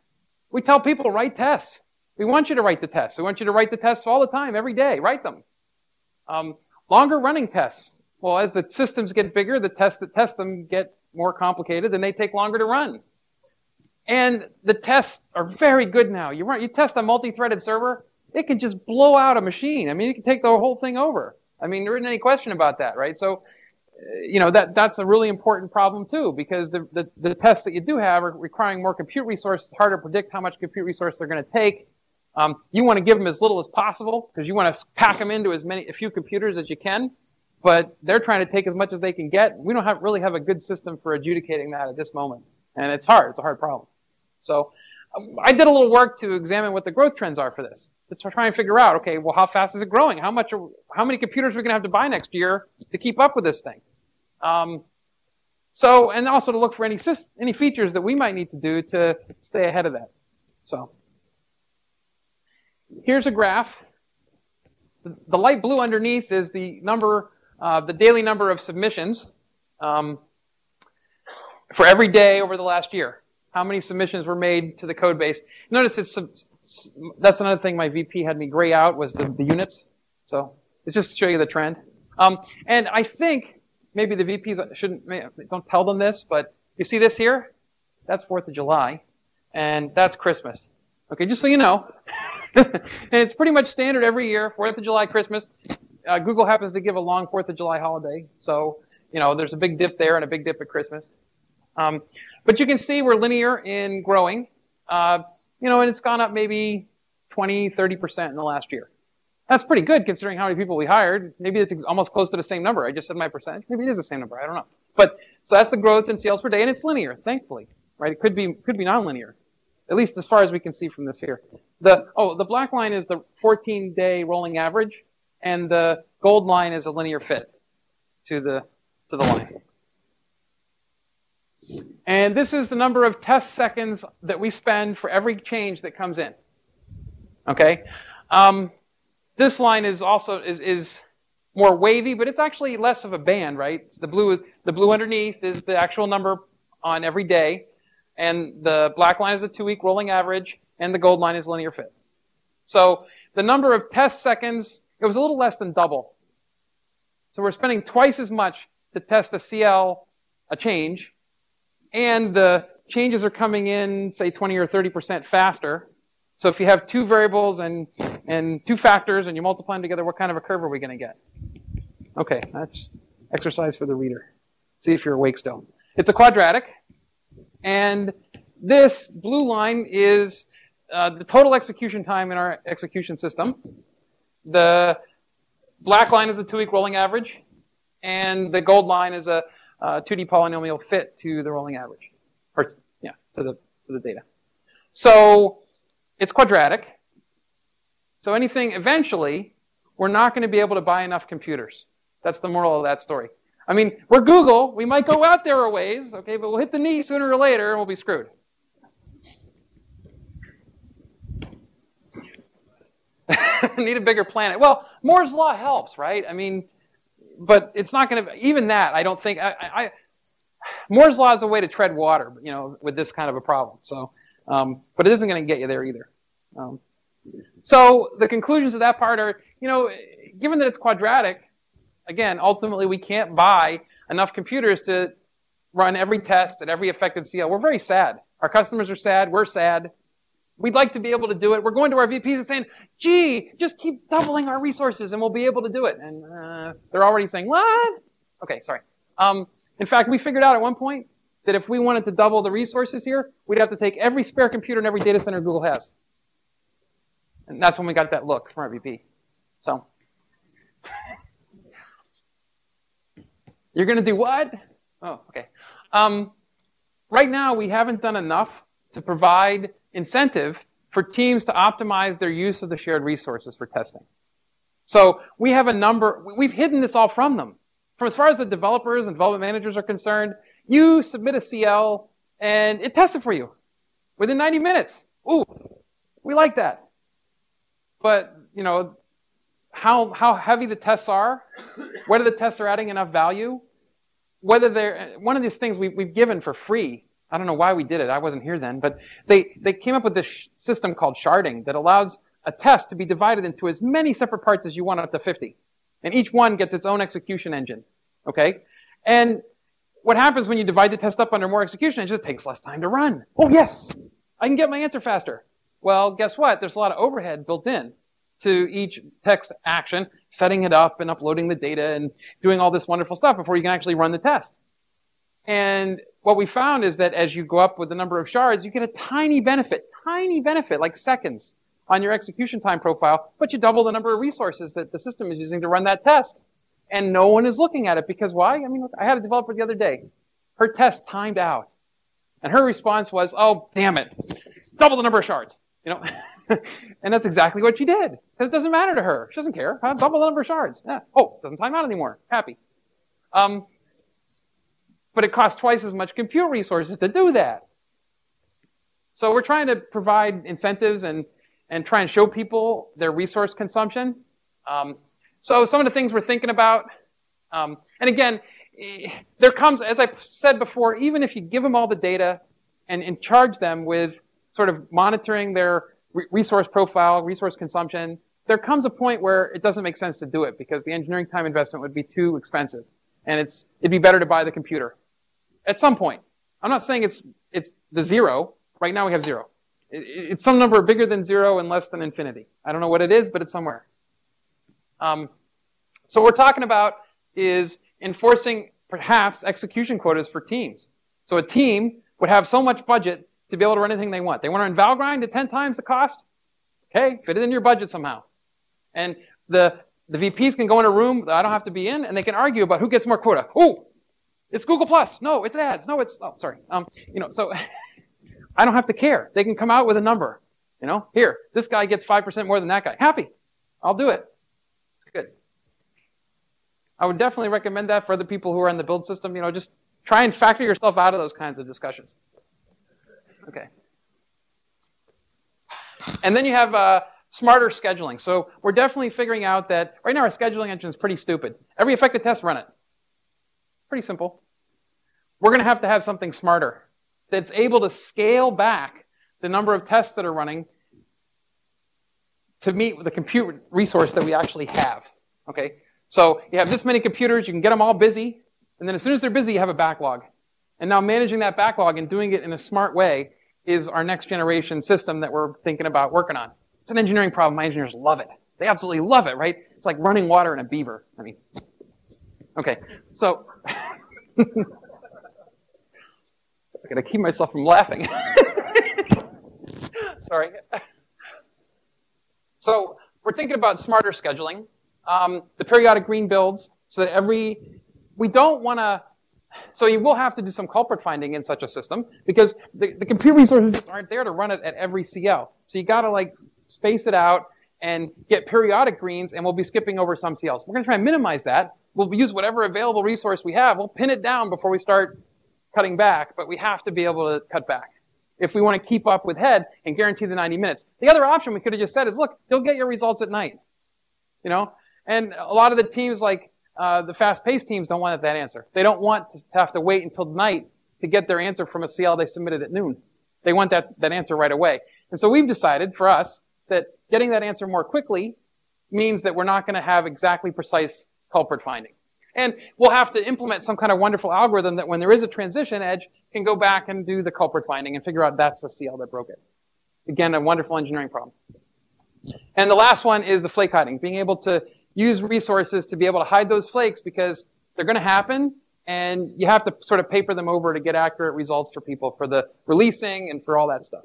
We tell people, write tests. We want you to write the tests. We want you to write the tests all the time, every day. Write them. Longer running tests. Well, as the systems get bigger, the tests that test them get more complicated, and they take longer to run. And the tests are very good now. You test a multi-threaded server, it can just blow out a machine. I mean, you can take the whole thing over. I mean, there isn't any question about that, right? So, you know, that's a really important problem, too, because the tests that you do have are requiring more compute resources. It's hard to predict how much compute resource they're going to take. You want to give them as little as possible because you want to pack them into a few computers as you can, but they're trying to take as much as they can get. We don't really have a good system for adjudicating that at this moment, and it's hard. It's a hard problem. So I did a little work to examine what the growth trends are for this, to try and figure out, okay, well, how fast is it growing? How many computers are we going to have to buy next year to keep up with this thing? So, and also to look for any features that we might need to do to stay ahead of that. So here's a graph. The light blue underneath is the number, the daily number of submissions for every day over the last year. How many submissions were made to the code base? Notice that's another thing my VP had me gray out was the units. So it's just to show you the trend. And I think maybe the VPs shouldn't, don't tell them this, but you see this here? That's 4th of July, and that's Christmas. Okay, just so you know. And it's pretty much standard every year, 4th of July, Christmas. Google happens to give a long 4th of July holiday. So, you know, there's a big dip there and a big dip at Christmas. But you can see we're linear in growing, you know, and it's gone up maybe 20–30% in the last year. That's pretty good considering how many people we hired. Maybe it's almost close to the same number. I just said my percentage. Maybe it is the same number. I don't know. But so that's the growth in sales per day, and it's linear, thankfully, right? It could be non-linear, at least as far as we can see from this here. The black line is the 14-day rolling average, and the gold line is a linear fit to the line. And this is the number of test seconds that we spend for every change that comes in. Okay, this line is also is more wavy, but it's actually less of a band, right? It's the blue underneath is the actual number on every day, and the black line is a 2-week rolling average, and the gold line is linear fit. So the number of test seconds, it was a little less than double. So we're spending twice as much to test a CL, a change. And the changes are coming in, say, 20 or 30% faster. So if you have two variables and two factors and you multiply them together, what kind of a curve are we going to get? Okay, that's exercise for the reader. See if you're awake still. It's a quadratic. And this blue line is the total execution time in our execution system. The black line is the 2-week rolling average. And the gold line is a 2D polynomial fit to the rolling average, or yeah, to the data. So it's quadratic. So anything eventually, we're not going to be able to buy enough computers. That's the moral of that story. I mean, we're Google. We might go out there a ways, okay, but we'll hit the knee sooner or later, and we'll be screwed. Need a bigger planet. Well, Moore's Law helps, right? I mean. But it's not going to, even that, I don't think, Moore's Law is a way to tread water, you know, with this kind of a problem. So, but it isn't going to get you there either. So the conclusions of that part are, you know, given that it's quadratic, again, ultimately we can't buy enough computers to run every test at every affected CL. We're very sad. Our customers are sad. We're sad. We'd like to be able to do it. We're going to our VPs and saying, gee, just keep doubling our resources and we'll be able to do it. And they're already saying, what? Okay, sorry. In fact, we figured out at one point that if we wanted to double the resources here, we'd have to take every spare computer in every data center Google has. And that's when we got that look from our VP. So you're going to do what? Oh, okay. Right now, we haven't done enough to provide incentive for teams to optimize their use of the shared resources for testing. So we have a number, we've hidden this all from them. From as far as the developers and development managers are concerned, you submit a CL and it tests it for you within 90 minutes. Ooh, We like that. But, you know, how heavy the tests are, whether the tests are adding enough value, whether they're, one of these things we've given for free. I don't know why we did it. I wasn't here then. But they came up with this system called sharding that allows a test to be divided into as many separate parts as you want, up to 50. And each one gets its own execution engine. Okay? And what happens when you divide the test up under more execution engines? It takes less time to run. Oh, yes, I can get my answer faster. Well, guess what? There's a lot of overhead built in to each text action, setting it up and uploading the data and doing all this wonderful stuff before you can actually run the test. And what we found is that as you go up with the number of shards, you get a tiny benefit, like seconds on your execution time profile, but you double the number of resources that the system is using to run that test. And no one is looking at it because why? I mean, look, I had a developer the other day. Her test timed out. And her response was, oh, damn it, double the number of shards. You know, and that's exactly what she did. Because it doesn't matter to her. She doesn't care. Huh? Double the number of shards. Yeah. Oh, doesn't time out anymore. Happy. But it costs twice as much compute resources to do that. So we're trying to provide incentives and try and show people their resource consumption. So some of the things we're thinking about, and again, there comes, as I said before, even if you give them all the data and charge them with sort of monitoring their resource profile, resource consumption, there comes a point where it doesn't make sense to do it because the engineering time investment would be too expensive. And it'd be better to buy the computer at some point. I'm not saying it's the zero. Right now we have zero. It's some number bigger than zero and less than infinity. I don't know what it is, but it's somewhere. So what we're talking about is enforcing perhaps execution quotas for teams. So a team would have so much budget to be able to run anything they want. They want to run Valgrind at 10 times the cost? Okay, fit it in your budget somehow. And the VPs can go in a room that I don't have to be in, and they can argue about who gets more quota. Oh, it's Google+. No, it's ads. No, it's, oh, sorry. You know, so I don't have to care. They can come out with a number. You know, here, this guy gets 5% more than that guy. Happy. I'll do it. Good. I would definitely recommend that for other people who are in the build system. You know, just try and factor yourself out of those kinds of discussions. Okay. And then you have smarter scheduling. So we're definitely figuring out that right now our scheduling engine is pretty stupid. Every effective test, run it. Pretty simple. We're going to have something smarter that's able to scale back the number of tests that are running to meet the compute resource that we actually have, okay? So you have this many computers, you can get them all busy, and then as soon as they're busy, you have a backlog. And now managing that backlog and doing it in a smart way is our next generation system that we're thinking about working on. It's an engineering problem. My engineers love it. They absolutely love it, right? It's like running water in a beaver. I mean, okay, so I gotta keep myself from laughing. Sorry. So we're thinking about smarter scheduling, the periodic green builds, so that we don't want to, so you will have to do some culprit finding in such a system because the compute resources just aren't there to run it at every CL. So you got to like space it out and get periodic greens, and we'll be skipping over some CLs. We're going to try and minimize that. We'll use whatever available resource we have. We'll pin it down before we start cutting back, but we have to be able to cut back if we want to keep up with head and guarantee the 90 minutes. The other option we could have just said is, look, you'll get your results at night, you know? And a lot of the teams, like the fast-paced teams, don't want that answer. They don't want to have to wait until night to get their answer from a CL they submitted at noon. They want that answer right away. And so we've decided, for us, that getting that answer more quickly means that we're not going to have exactly precise culprit finding. And we'll have to implement some kind of wonderful algorithm that when there is a transition edge can go back and do the culprit finding and figure out that's the CL that broke it. Again, a wonderful engineering problem. And the last one is the flake hiding, being able to use resources to be able to hide those flakes because they're going to happen and you have to sort of paper them over to get accurate results for people for the releasing and for all that stuff.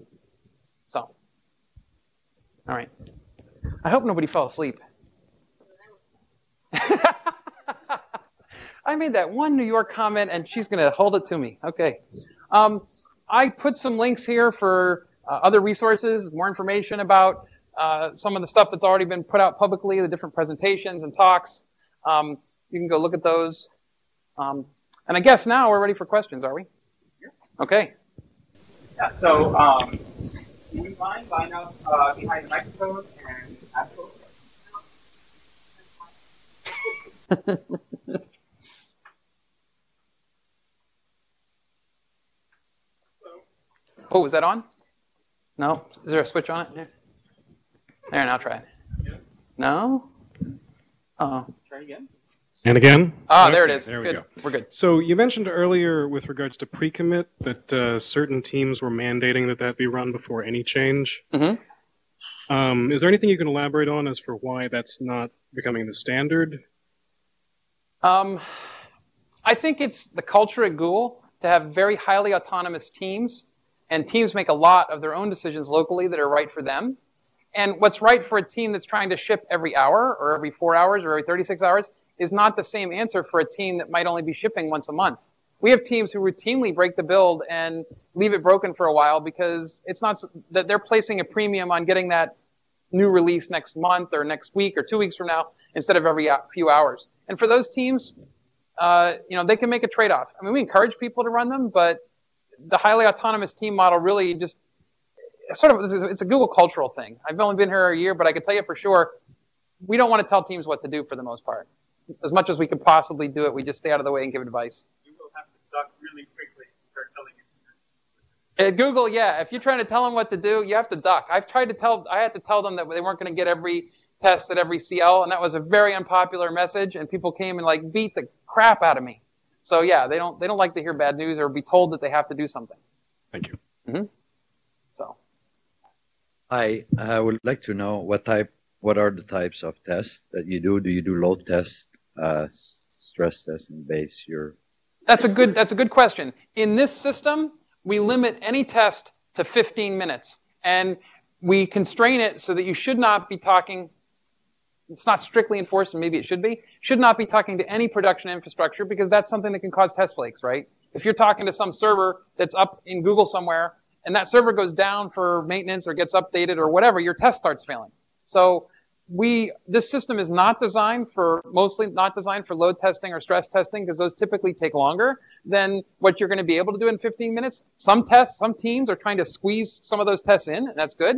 So, all right. I hope nobody fell asleep. I made that one New York comment, and she's going to hold it to me. Okay. I put some links here for other resources, more information about some of the stuff that's already been put out publicly, the different presentations and talks. You can go look at those. And I guess now we're ready for questions, are we? Yeah. Okay. Yeah, so Would you mind lining up behind the microphone and Apple? Oh, is that on? No? Is there a switch on it? Yeah. There, now try it. Yeah. No? Uh-oh. Try again. And again? Ah, there it is. There we go. We're good. So you mentioned earlier with regards to pre-commit that certain teams were mandating that that be run before any change. Mm-hmm. Is there anything you can elaborate on as for why that's not becoming the standard? I think it's the culture at Google to have very highly autonomous teams. And teams make a lot of their own decisions locally that are right for them. And what's right for a team that's trying to ship every hour or every 4 hours or every 36 hours is not the same answer for a team that might only be shipping once a month. We have teams who routinely break the build and leave it broken for a while because it's not that they're placing a premium on getting that new release next month or next week or 2 weeks from now instead of every few hours. And for those teams, they can make a trade-off. I mean, we encourage people to run them, but the highly autonomous team model really just sort of, it's a Google cultural thing. I've only been here a year, but I can tell you for sure, we don't want to tell teams what to do for the most part. As much as we could possibly do it, we just stay out of the way and give advice. You will have to duck really quickly and start telling it. At Google, yeah, if you're trying to tell them what to do, you have to duck. I had to tell them that they weren't going to get every test at every CL, and that was a very unpopular message, and people came and like beat the crap out of me. So yeah, they don't like to hear bad news or be told that they have to do something. Thank you. Mm-hmm. So, I would like to know what are the types of tests that you do? Do you do load tests, stress tests, and base your? That's a good question. In this system, we limit any test to 15 minutes, and we constrain it so that you should not be talking. It's not strictly enforced, and maybe it should not be talking to any production infrastructure because that's something that can cause test flakes, right? If you're talking to some server that's up in Google somewhere and that server goes down for maintenance or gets updated or whatever, your test starts failing. So this system is not designed for load testing or stress testing because those typically take longer than what you're going to be able to do in 15 minutes. Some teams are trying to squeeze some of those tests in, and that's good.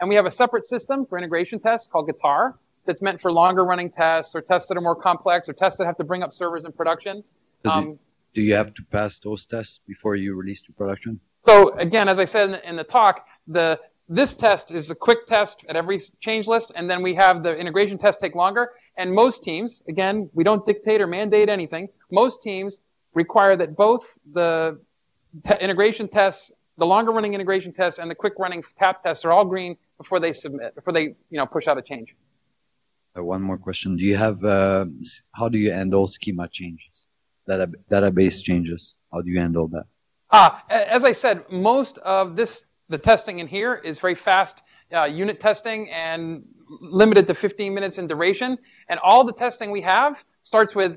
And we have a separate system for integration tests called Guitar. That's meant for longer running tests or tests that are more complex or tests that have to bring up servers in production. So do you have to pass those tests before you release to production? So again, as I said in the talk, this test is a quick test at every change list, and then we have the integration tests take longer. And most teams, again, we don't dictate or mandate anything. Most teams require that both the integration tests, the longer running integration tests, and the quick running tap tests are all green before they push out a change. One more question. Do you have how do you handle schema changes, database changes? How do you handle that? As I said, most of the testing in here is very fast unit testing and limited to 15 minutes in duration. And all the testing we have starts with,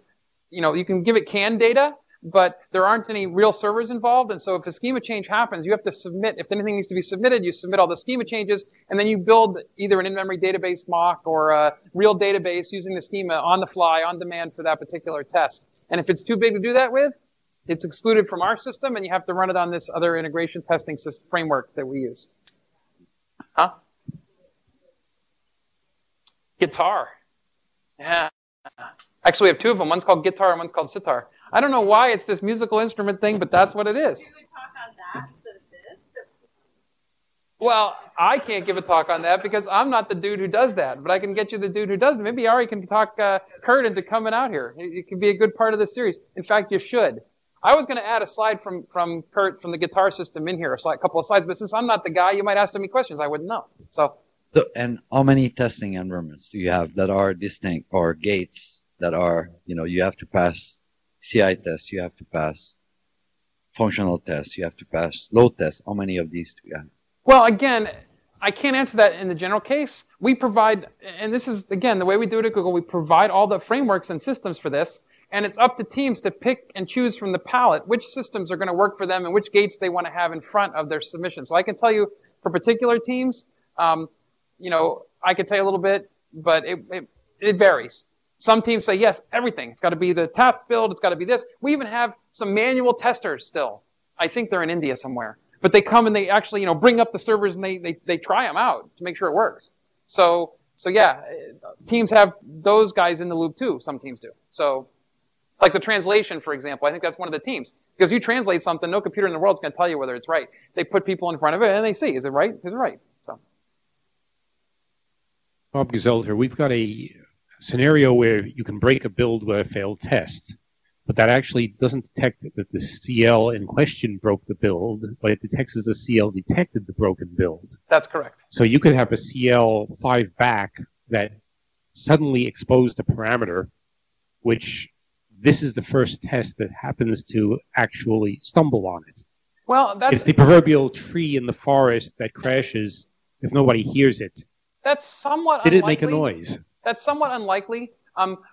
you can give it canned data, but there aren't any real servers involved. And so if a schema change happens, you have to submit, if anything needs to be submitted, you submit all the schema changes, and then you build either an in-memory database mock or a real database using the schema on the fly, on demand for that particular test. And if it's too big to do that with, it's excluded from our system, and you have to run it on this other integration testing system framework that we use. Huh? Guitar. Yeah. Actually, we have two of them. One's called Guitar and one's called Sitar. I don't know why it's this musical instrument thing, but that's what it is. You would talk on that instead of this? Well, I can't give a talk on that because I'm not the dude who does that, but I can get you the dude who does. Maybe Ari can talk Kurt into coming out here. It could be a good part of this series. In fact, you should. I was going to add a slide from Kurt from the Guitar system in here, a couple of slides, but since I'm not the guy, you might ask me questions I wouldn't know. So and how many testing environments do you have that are distinct or gates that are, you have to pass CI tests, you have to pass functional tests, you have to pass load tests. How many of these do you have? Well, again, I can't answer that in the general case. We provide, and this is, again, the way we do it at Google, we provide all the frameworks and systems for this, and it's up to teams to pick and choose from the palette which systems are going to work for them and which gates they want to have in front of their submission. So I can tell you for particular teams, I could tell you a little bit, but it varies. Some teams say, yes, everything. It's got to be the tap build. It's got to be this. We even have some manual testers still. I think they're in India somewhere. But they come and they actually, you know, bring up the servers and they try them out to make sure it works. So yeah, teams have those guys in the loop too. Some teams do. So like the translation, for example, I think that's one of the teams. Because you translate something, no computer in the world is going to tell you whether it's right. They put people in front of it and they see, is it right? Is it right? So. Bob Gazelle here. We've got a scenario where you can break a build with a failed test. But that actually doesn't detect that the CL in question broke the build, but it detects as the CL detected the broken build. That's correct. So you could have a CL 5 back that suddenly exposed a parameter, which this is the first test that happens to actually stumble on it. Well, that's... It's the proverbial tree in the forest that crashes if nobody hears it. That's somewhat unlikely. Did it make a noise? That's somewhat unlikely.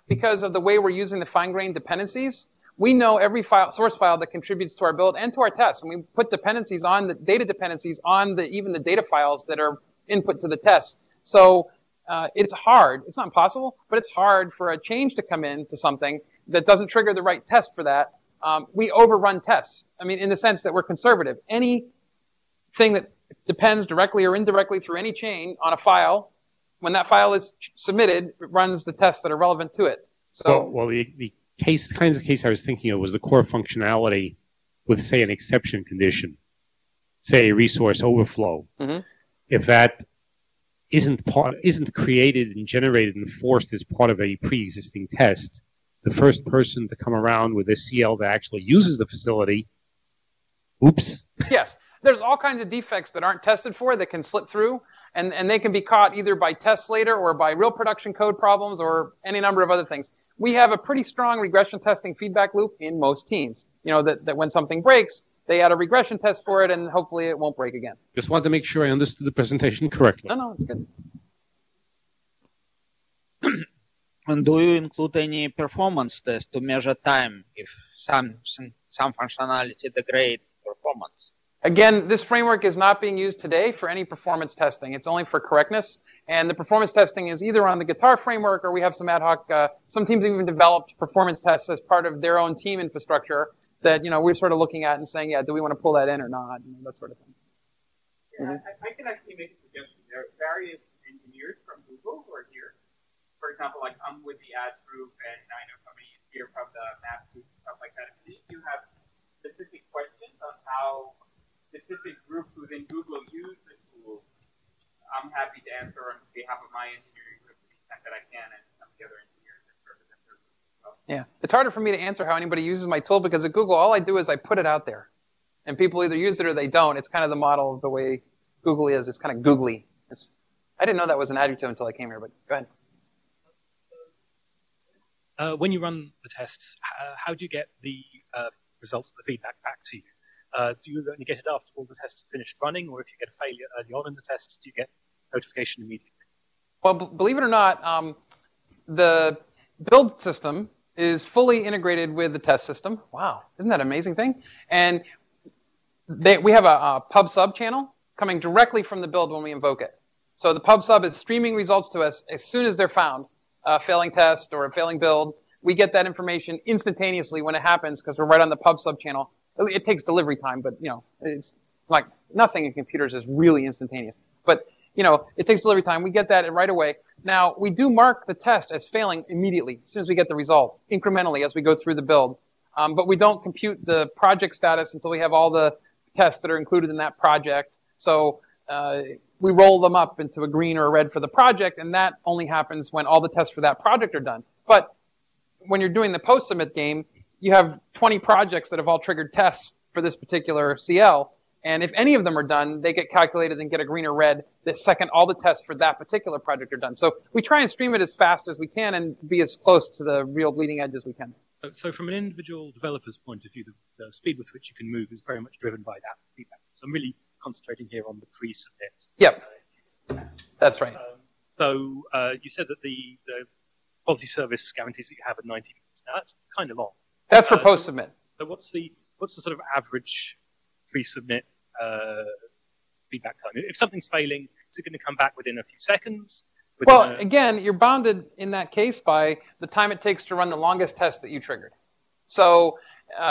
Because of the way we're using the fine-grained dependencies, we know every file, source file that contributes to our build and to our tests, and we put dependencies on the data dependencies on the even the data files that are input to the tests. So it's hard. It's not impossible, but it's hard for a change to come in to something that doesn't trigger the right test for that. We overrun tests. I mean, in the sense that we're conservative. Anything that depends directly or indirectly through any chain on a file, when that file is submitted, it runs the tests that are relevant to it. So, well the kinds of case I was thinking of was the core functionality with, say, an exception condition, say a resource overflow. Mm-hmm. If that isn't created and generated and forced as part of a pre-existing test, the first person to come around with a CL that actually uses the facility, oops. Yes. There's all kinds of defects that aren't tested for that can slip through, and they can be caught either by tests later or by real production code problems or any number of other things. We have a pretty strong regression testing feedback loop in most teams. You know, that when something breaks, they add a regression test for it, and hopefully it won't break again. Just wanted to make sure I understood the presentation correctly. No, it's good. And do you include any performance tests to measure time if some functionality degrades performance? Again, this framework is not being used today for any performance testing. It's only for correctness. And the performance testing is either on the Guitar framework or we have some ad hoc, some teams even developed performance tests as part of their own team infrastructure that, you know, we're sort of looking at and saying, yeah, do we want to pull that in or not? You know, that sort of thing. Yeah, mm-hmm. I can actually make a suggestion. There are various engineers from Google who are here. For example, like I'm with the ads group and I know somebody is here from the math group and stuff like that. If you have specific questions on how specific groups within Google use the tools, I'm happy to answer on behalf of my engineering group to the extent that I can and some of the other engineers that represent their group as well. Yeah, it's harder for me to answer how anybody uses my tool because at Google, all I do is I put it out there. And people either use it or they don't. It's kind of the model of the way Google is. It's kind of googly. I didn't know that was an adjective until I came here, but go ahead. When you run the tests, how do you get the results of the feedback back to you? Do you only get it after all the tests are finished running, or if you get a failure early on in the tests, do you get notification immediately? Well, believe it or not, the build system is fully integrated with the test system. Wow, isn't that an amazing thing? And we have a Pub/Sub channel coming directly from the build when we invoke it. So the Pub/Sub is streaming results to us as soon as they're found, a failing test or a failing build. We get that information instantaneously when it happens because we're right on the Pub/Sub channel. It takes delivery time, but, you know, it's like nothing in computers is really instantaneous. But, you know, it takes delivery time. We get that right away. Now, we do mark the test as failing immediately as soon as we get the result, incrementally as we go through the build. But we don't compute the project status until we have all the tests that are included in that project. So we roll them up into a green or a red for the project, and that only happens when all the tests for that project are done. But when you're doing the post-submit game, you have 20 projects that have all triggered tests for this particular CL. And if any of them are done, they get calculated and get a green or red the second all the tests for that particular project are done. So we try and stream it as fast as we can and be as close to the real bleeding edge as we can. So from an individual developer's point of view, the speed with which you can move is very much driven by that feedback. So I'm really concentrating here on the pre-submit. Yep, that's right. So you said that the quality service guarantees that you have at 90 minutes. Now, that's kind of long. That's for post-submit. So what's the sort of average pre-submit feedback time? If something's failing, is it going to come back within a few seconds? Well, again, you're bounded in that case by the time it takes to run the longest test that you triggered. So in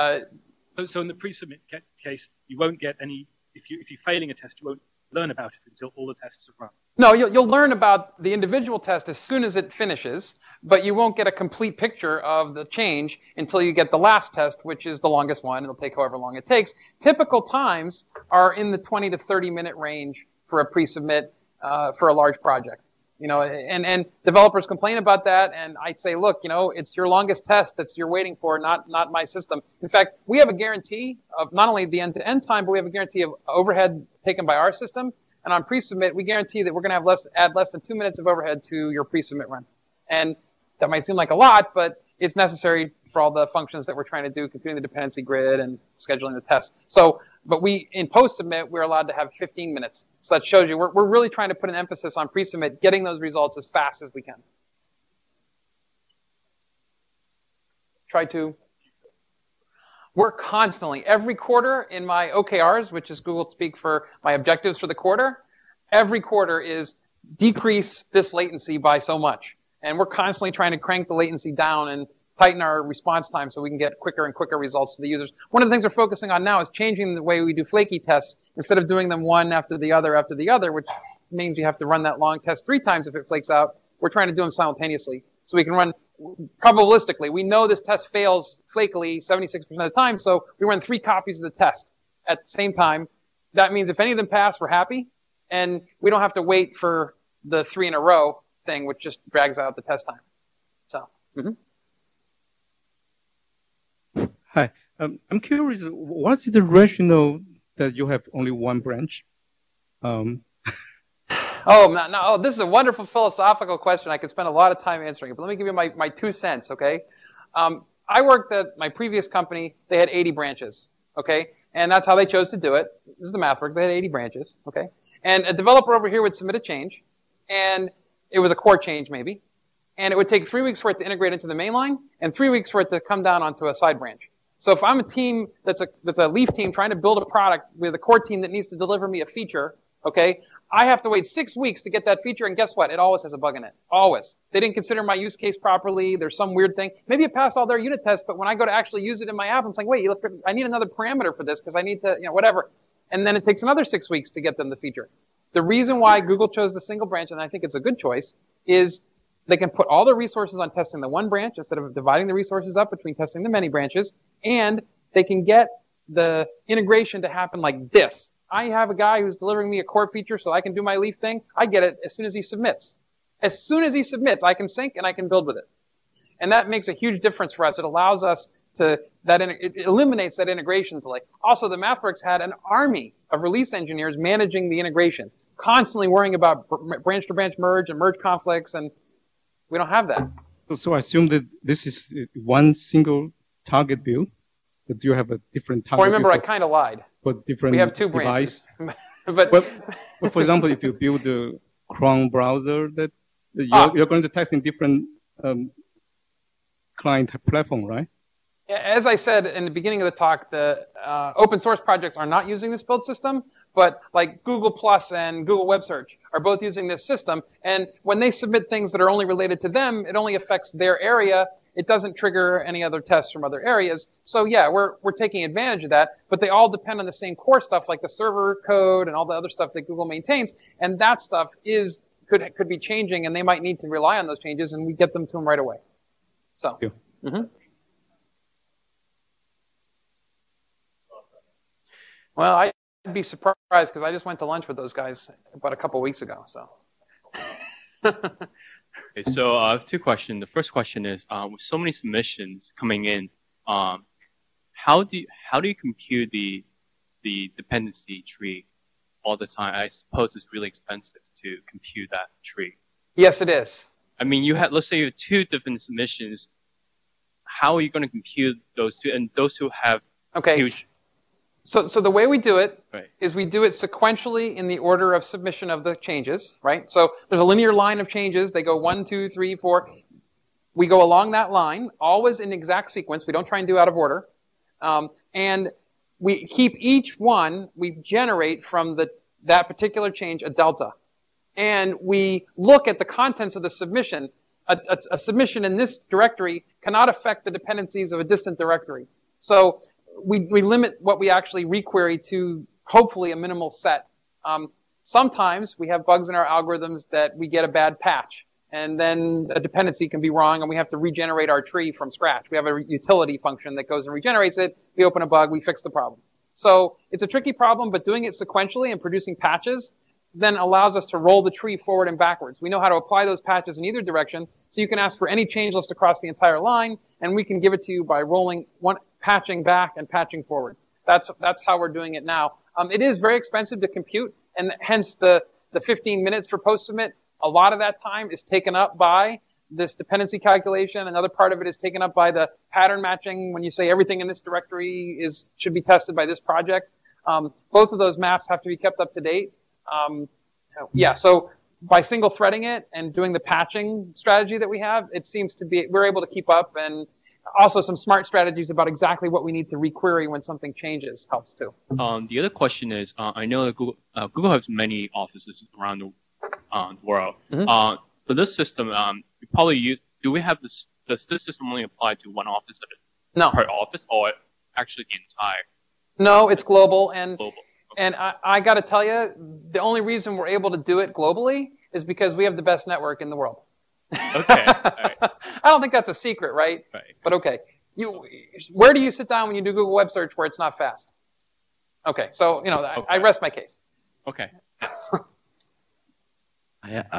the pre-submit case, you won't get any If you're failing a test, you won't learn about it until all the tests have run. No, you'll learn about the individual test as soon as it finishes, but you won't get a complete picture of the change until you get the last test, which is the longest one. It'll take however long it takes. Typical times are in the 20 to 30-minute range for a pre-submit for a large project. You know, and developers complain about that, and I'd say, look, you know, it's your longest test that you're waiting for, not my system. In fact, we have a guarantee of not only the end-to-end time, but we have a guarantee of overhead taken by our system. And on pre-submit, we guarantee that we're going to have add less than 2 minutes of overhead to your pre-submit run. And that might seem like a lot, but it's necessary for all the functions that we're trying to do, computing the dependency grid and scheduling the tests. So, but we, in post-submit, we're allowed to have 15 minutes. So that shows you we're really trying to put an emphasis on pre-submit, getting those results as fast as we can. Try to work constantly. Every quarter in my OKRs, which is Google speak for my objectives for the quarter, every quarter is decrease this latency by so much. And we're constantly trying to crank the latency down and tighten our response time so we can get quicker and quicker results to the users. One of the things we're focusing on now is changing the way we do flaky tests. Instead of doing them one after the other, which means you have to run that long test 3 times if it flakes out, we're trying to do them simultaneously. So we can run probabilistically. We know this test fails flakily 76% of the time, so we run 3 copies of the test at the same time. That means if any of them pass, we're happy, and we don't have to wait for the 3 in a row thing, which just drags out the test time. So, Hi, I'm curious, what is the rationale that you have only 1 branch? Oh, this is a wonderful philosophical question. I could spend a lot of time answering it, but let me give you my 2 cents, okay? I worked at my previous company. They had 80 branches, okay? And that's how they chose to do it. This is the MathWorks. They had 80 branches, okay? And a developer over here would submit a change, and it was a core change maybe, and it would take 3 weeks for it to integrate into the mainline and 3 weeks for it to come down onto a side branch. So if I'm a team that's a leaf team trying to build a product with a core team that needs to deliver me a feature, okay, I have to wait 6 weeks to get that feature, and guess what? It always has a bug in it, always. They didn't consider my use case properly. There's some weird thing. Maybe it passed all their unit tests, but when I go to actually use it in my app, I'm saying, wait, I need another parameter for this because I need to, you know, whatever. And then it takes another 6 weeks to get them the feature. The reason why Google chose the single branch, and I think it's a good choice, is they can put all their resources on testing the 1 branch instead of dividing the resources up between testing the many branches, and they can get the integration to happen like this. I have a guy who's delivering me a core feature so I can do my leaf thing. I get it as soon as he submits. As soon as he submits, I can sync and I can build with it. And that makes a huge difference for us. It allows us to, it eliminates that integration delay. Also, the MathWorks had an army of release engineers managing the integration, constantly worrying about branch-to-branch merge and merge conflicts, and we don't have that. So I assume that this is one single target build, but you have a different target. Well, remember, I kind of lied. But different. We have 2 branches. but for example, if you build a Chrome browser, that you're going to test in different client platform, right? As I said in the beginning of the talk, the open source projects are not using this build system, but like Google+ and Google Web Search are both using this system. And when they submit things that are only related to them, it only affects their area. It doesn't trigger any other tests from other areas. So yeah, we're taking advantage of that, but they all depend on the same core stuff, like the server code and all the other stuff that Google maintains. And that stuff is could be changing, and they might need to rely on those changes, and we get them to them right away. So. Thank you. Well, I'd be surprised because I just went to lunch with those guys about a couple weeks ago. So, okay, so I have 2 questions. The first question is, with so many submissions coming in, how do you compute the dependency tree all the time? I suppose it's really expensive to compute that tree. Yes, it is. I mean, you had, let's say you have 2 different submissions. How are you going to compute those 2? And those 2 have huge. So the way we do it is we do it sequentially in the order of submission of the changes, right? So there's a linear line of changes. They go 1, 2, 3, 4. We go along that line, always in exact sequence. We don't try and do out of order. And we keep each one, we generate from that particular change a delta. And we look at the contents of the submission. A submission in this directory cannot affect the dependencies of a distant directory. So we limit what we actually requery to hopefully a minimal set. Sometimes we have bugs in our algorithms that we get a bad patch, and then a dependency can be wrong, and we have to regenerate our tree from scratch. We have a utility function that goes and regenerates it. We open a bug, we fix the problem. So it's a tricky problem, but doing it sequentially and producing patches then allows us to roll the tree forward and backwards. We know how to apply those patches in either direction, so you can ask for any change list across the entire line, and we can give it to you by rolling one, patching back and patching forward. That's how we're doing it now. It is very expensive to compute, and hence the 15 minutes for post-submit. A lot of that time is taken up by this dependency calculation. Another part of it is taken up by the pattern matching. When you say everything in this directory should be tested by this project, both of those maps have to be kept up to date. Yeah, so by single threading it and doing the patching strategy that we have, it seems to be we're able to keep up, and also some smart strategies about exactly what we need to requery when something changes helps too. The other question is, I know that Google has many offices around the world. Mm-hmm. For this system, we probably does this system only apply to one office per office, or actually the entire? No, it's global. And global. Okay. And I got to tell you, the only reason we're able to do it globally is because we have the best network in the world. Okay. All right. I don't think that's a secret, right? Right. But okay, where do you sit down when you do Google web search where it's not fast? Okay, so you know, okay. I rest my case. Okay. Why don't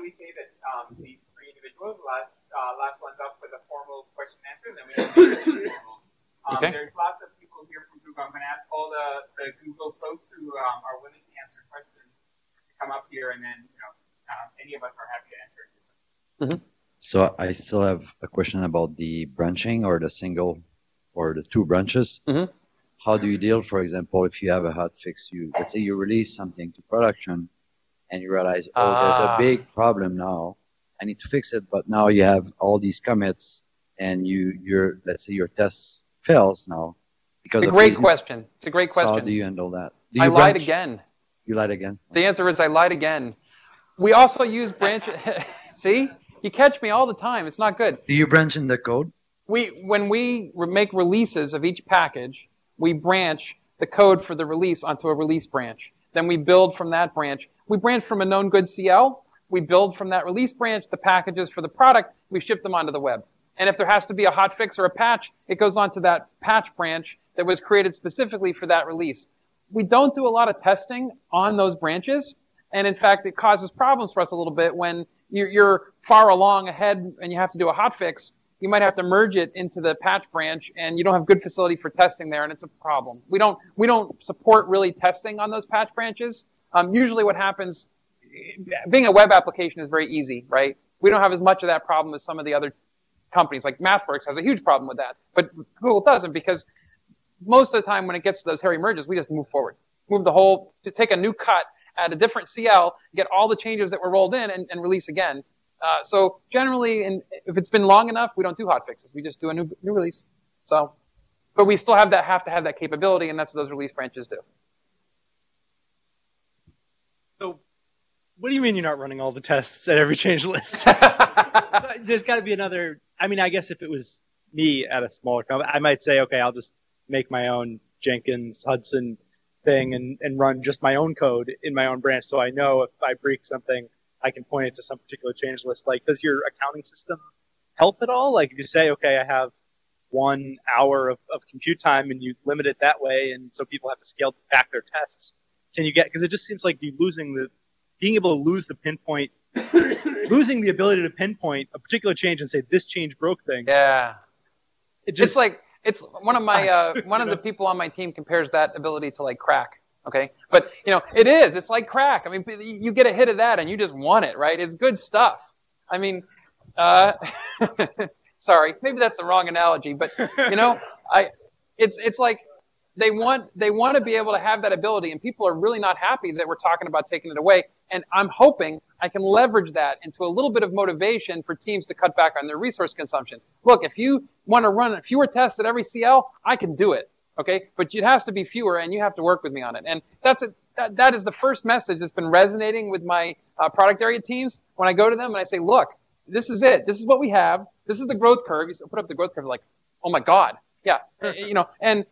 we say that these three individuals, last one's up for the formal question and answers, and we can okay. There's lots of people here from Google. I'm going to ask all the Google folks who are willing to answer questions to come up here, and then you know. Any of us are happy to answer. Mm-hmm. So I still have a question about the branching or the single or the two branches. Mm-hmm. How do you deal, for example, if you have a hot fix? Let's say you release something to production and you realize, oh, there's a big problem now. I need to fix it, but now you have all these commits and let's say your test fails now. Because it's a great question. It's a great question. So how do you handle that? I lied again. You lied again. The answer is I lied again. We also use branch. See, you catch me all the time. It's not good. Do you branch in the code? When we make releases of each package, we branch the code for the release onto a release branch. Then we build from that branch. We branch from a known good CL. We build from that release branch the packages for the product. We ship them onto the web. And if there has to be a hot fix or a patch, it goes onto that patch branch that was created specifically for that release. We don't do a lot of testing on those branches. And in fact, it causes problems for us a little bit when you're far along ahead and you have to do a hot fix. You might have to merge it into the patch branch, and you don't have good facility for testing there, and it's a problem. We don't support really testing on those patch branches. Usually, what happens, being a web application is very easy, right? We don't have as much of that problem as some of the other companies. Like MathWorks has a huge problem with that, but Google doesn't, because most of the time when it gets to those hairy merges, we just move forward, take a new cut at a different CL, get all the changes that were rolled in, and release again. So generally, if it's been long enough, we don't do hot fixes. We just do a new release. So, but we still have to have that capability, and that's what those release branches do. So, what do you mean you're not running all the tests at every change list? So there's got to be another. I mean, I guess if it was me at a smaller company, I might say, okay, I'll just make my own Jenkins, Hudson thing and run just my own code in my own branch, so I know if I break something, I can point it to some particular change list. Like, does your accounting system help at all? Like, if you say, okay, I have 1 hour of compute time, and you limit it that way, and so people have to scale back their tests, because it just seems like you're losing the ability to pinpoint a particular change and say, this change broke things. Yeah. It's like, it's one of the people on my team compares that ability to like crack. Okay, but you know it's like crack. I mean, you get a hit of that and you just want it, right? It's good stuff. I mean, sorry, maybe that's the wrong analogy, but you know, it's like they want to be able to have that ability, and people are really not happy that we're talking about taking it away. And I'm hoping I can leverage that into a little bit of motivation for teams to cut back on their resource consumption. Look, if you want to run fewer tests at every CL, I can do it, okay? But it has to be fewer, and you have to work with me on it. And that is the first message that's been resonating with my product area teams. When I go to them and I say, look, this is it. This is what we have. This is the growth curve. You put up the growth curve, like, oh, my God. Yeah, you know, and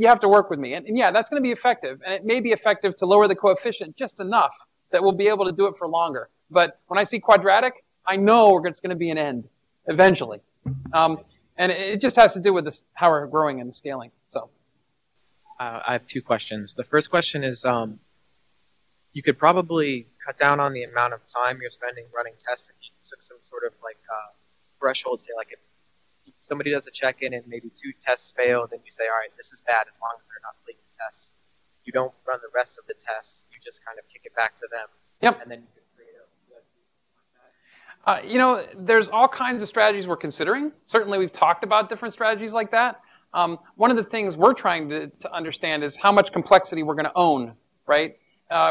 you have to work with me. And yeah, that's going to be effective. And it may be effective to lower the coefficient just enough that we'll be able to do it for longer. But when I see quadratic, I know it's going to be an end eventually. And it just has to do with this, how we're growing and scaling. So I have two questions. The first question is you could probably cut down on the amount of time you're spending running tests if you took some sort of like threshold, say like if somebody does a check-in and maybe 2 tests fail, then you say, all right, this is bad as long as they're not leaking tests. You don't run the rest of the tests. You just kind of kick it back to them. Yep. And then you can create a like that. You know, there's all kinds of strategies we're considering. Certainly we've talked about different strategies like that. One of the things we're trying to understand is how much complexity we're going to own, right?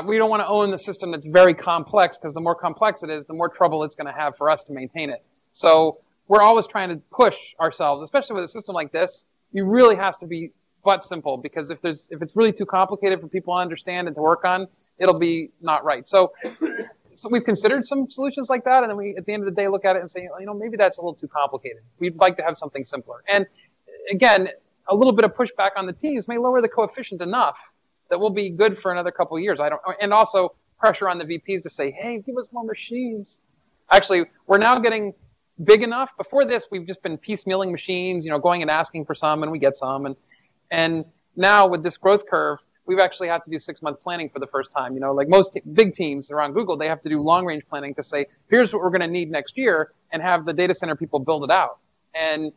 We don't want to own the system that's very complex because the more complex it is, the more trouble it's going to have for us to maintain it. So we're always trying to push ourselves, especially with a system like this. You really has to be butt simple because if it's really too complicated for people to understand and to work on, it'll be not right. So we've considered some solutions like that, and then we at the end of the day look at it and say, you know, maybe that's a little too complicated. We'd like to have something simpler. And again, a little bit of pushback on the teams may lower the coefficient enough that will be good for another couple of years. And also pressure on the VPs to say, hey, give us more machines. Actually, we're now getting big enough. Before this, we've just been piecemealing machines, you know, going and asking for some, and we get some. And now with this growth curve, we've actually had to do 6-month planning for the first time. You know, like most big teams around Google, they have to do long-range planning to say, here's what we're going to need next year, and have the data center people build it out. And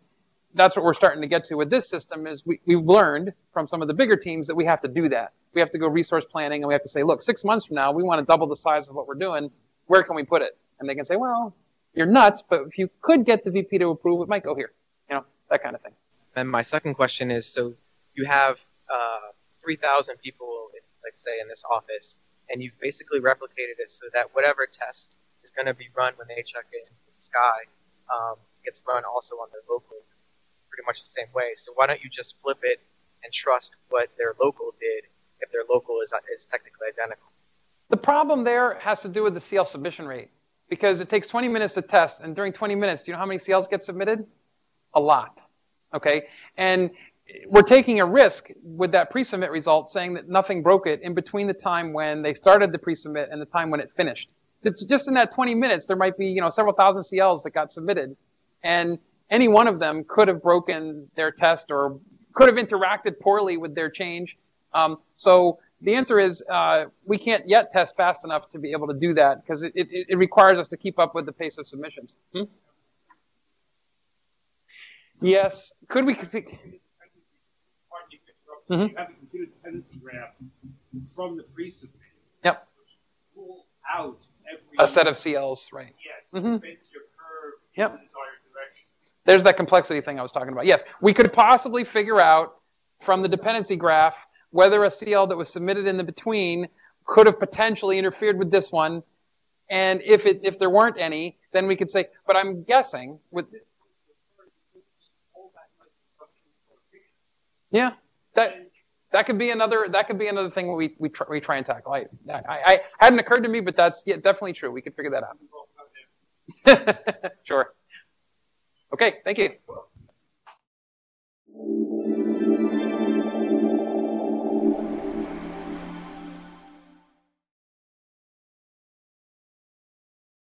that's what we're starting to get to with this system is we've learned from some of the bigger teams that we have to do that. We have to go resource planning, and we have to say, look, 6 months from now, we want to double the size of what we're doing. Where can we put it? And they can say, well, you're nuts, but if you could get the VP to approve, it might go here. You know, that kind of thing. And my second question is, so you have 3,000 people, let's say, in this office, and you've basically replicated it so that whatever test is going to be run when they check it into the sky gets run also on their local pretty much the same way. So why don't you just flip it and trust what their local did if their local is technically identical? The problem there has to do with the CL submission rate, because it takes 20 minutes to test, and during 20 minutes, do you know how many CLs get submitted? A lot, okay? And we're taking a risk with that pre-submit result saying that nothing broke it in between the time when they started the pre-submit and the time when it finished. It's just in that 20 minutes, there might be, you know, several thousand CLs that got submitted, and any one of them could have broken their test or could have interacted poorly with their change. So the answer is we can't yet test fast enough to be able to do that because it requires us to keep up with the pace of submissions. Hmm? Yes, could we? Mm-hmm. You have the computer dependency graph from the pre-submit, yep, which pulls out every a set of CLs, right? Yes, mm-hmm. Bends your curve, yep, in the desired direction. There's that complexity thing I was talking about. Yes, we could possibly figure out from the dependency graph whether a CL that was submitted in the between could have potentially interfered with this one, and if there weren't any, then we could say. But I'm guessing with. Yeah, that could be another thing we try and tackle. I hadn't occurred to me, but that's yeah, definitely true. We could figure that out. Sure. Okay. Thank you.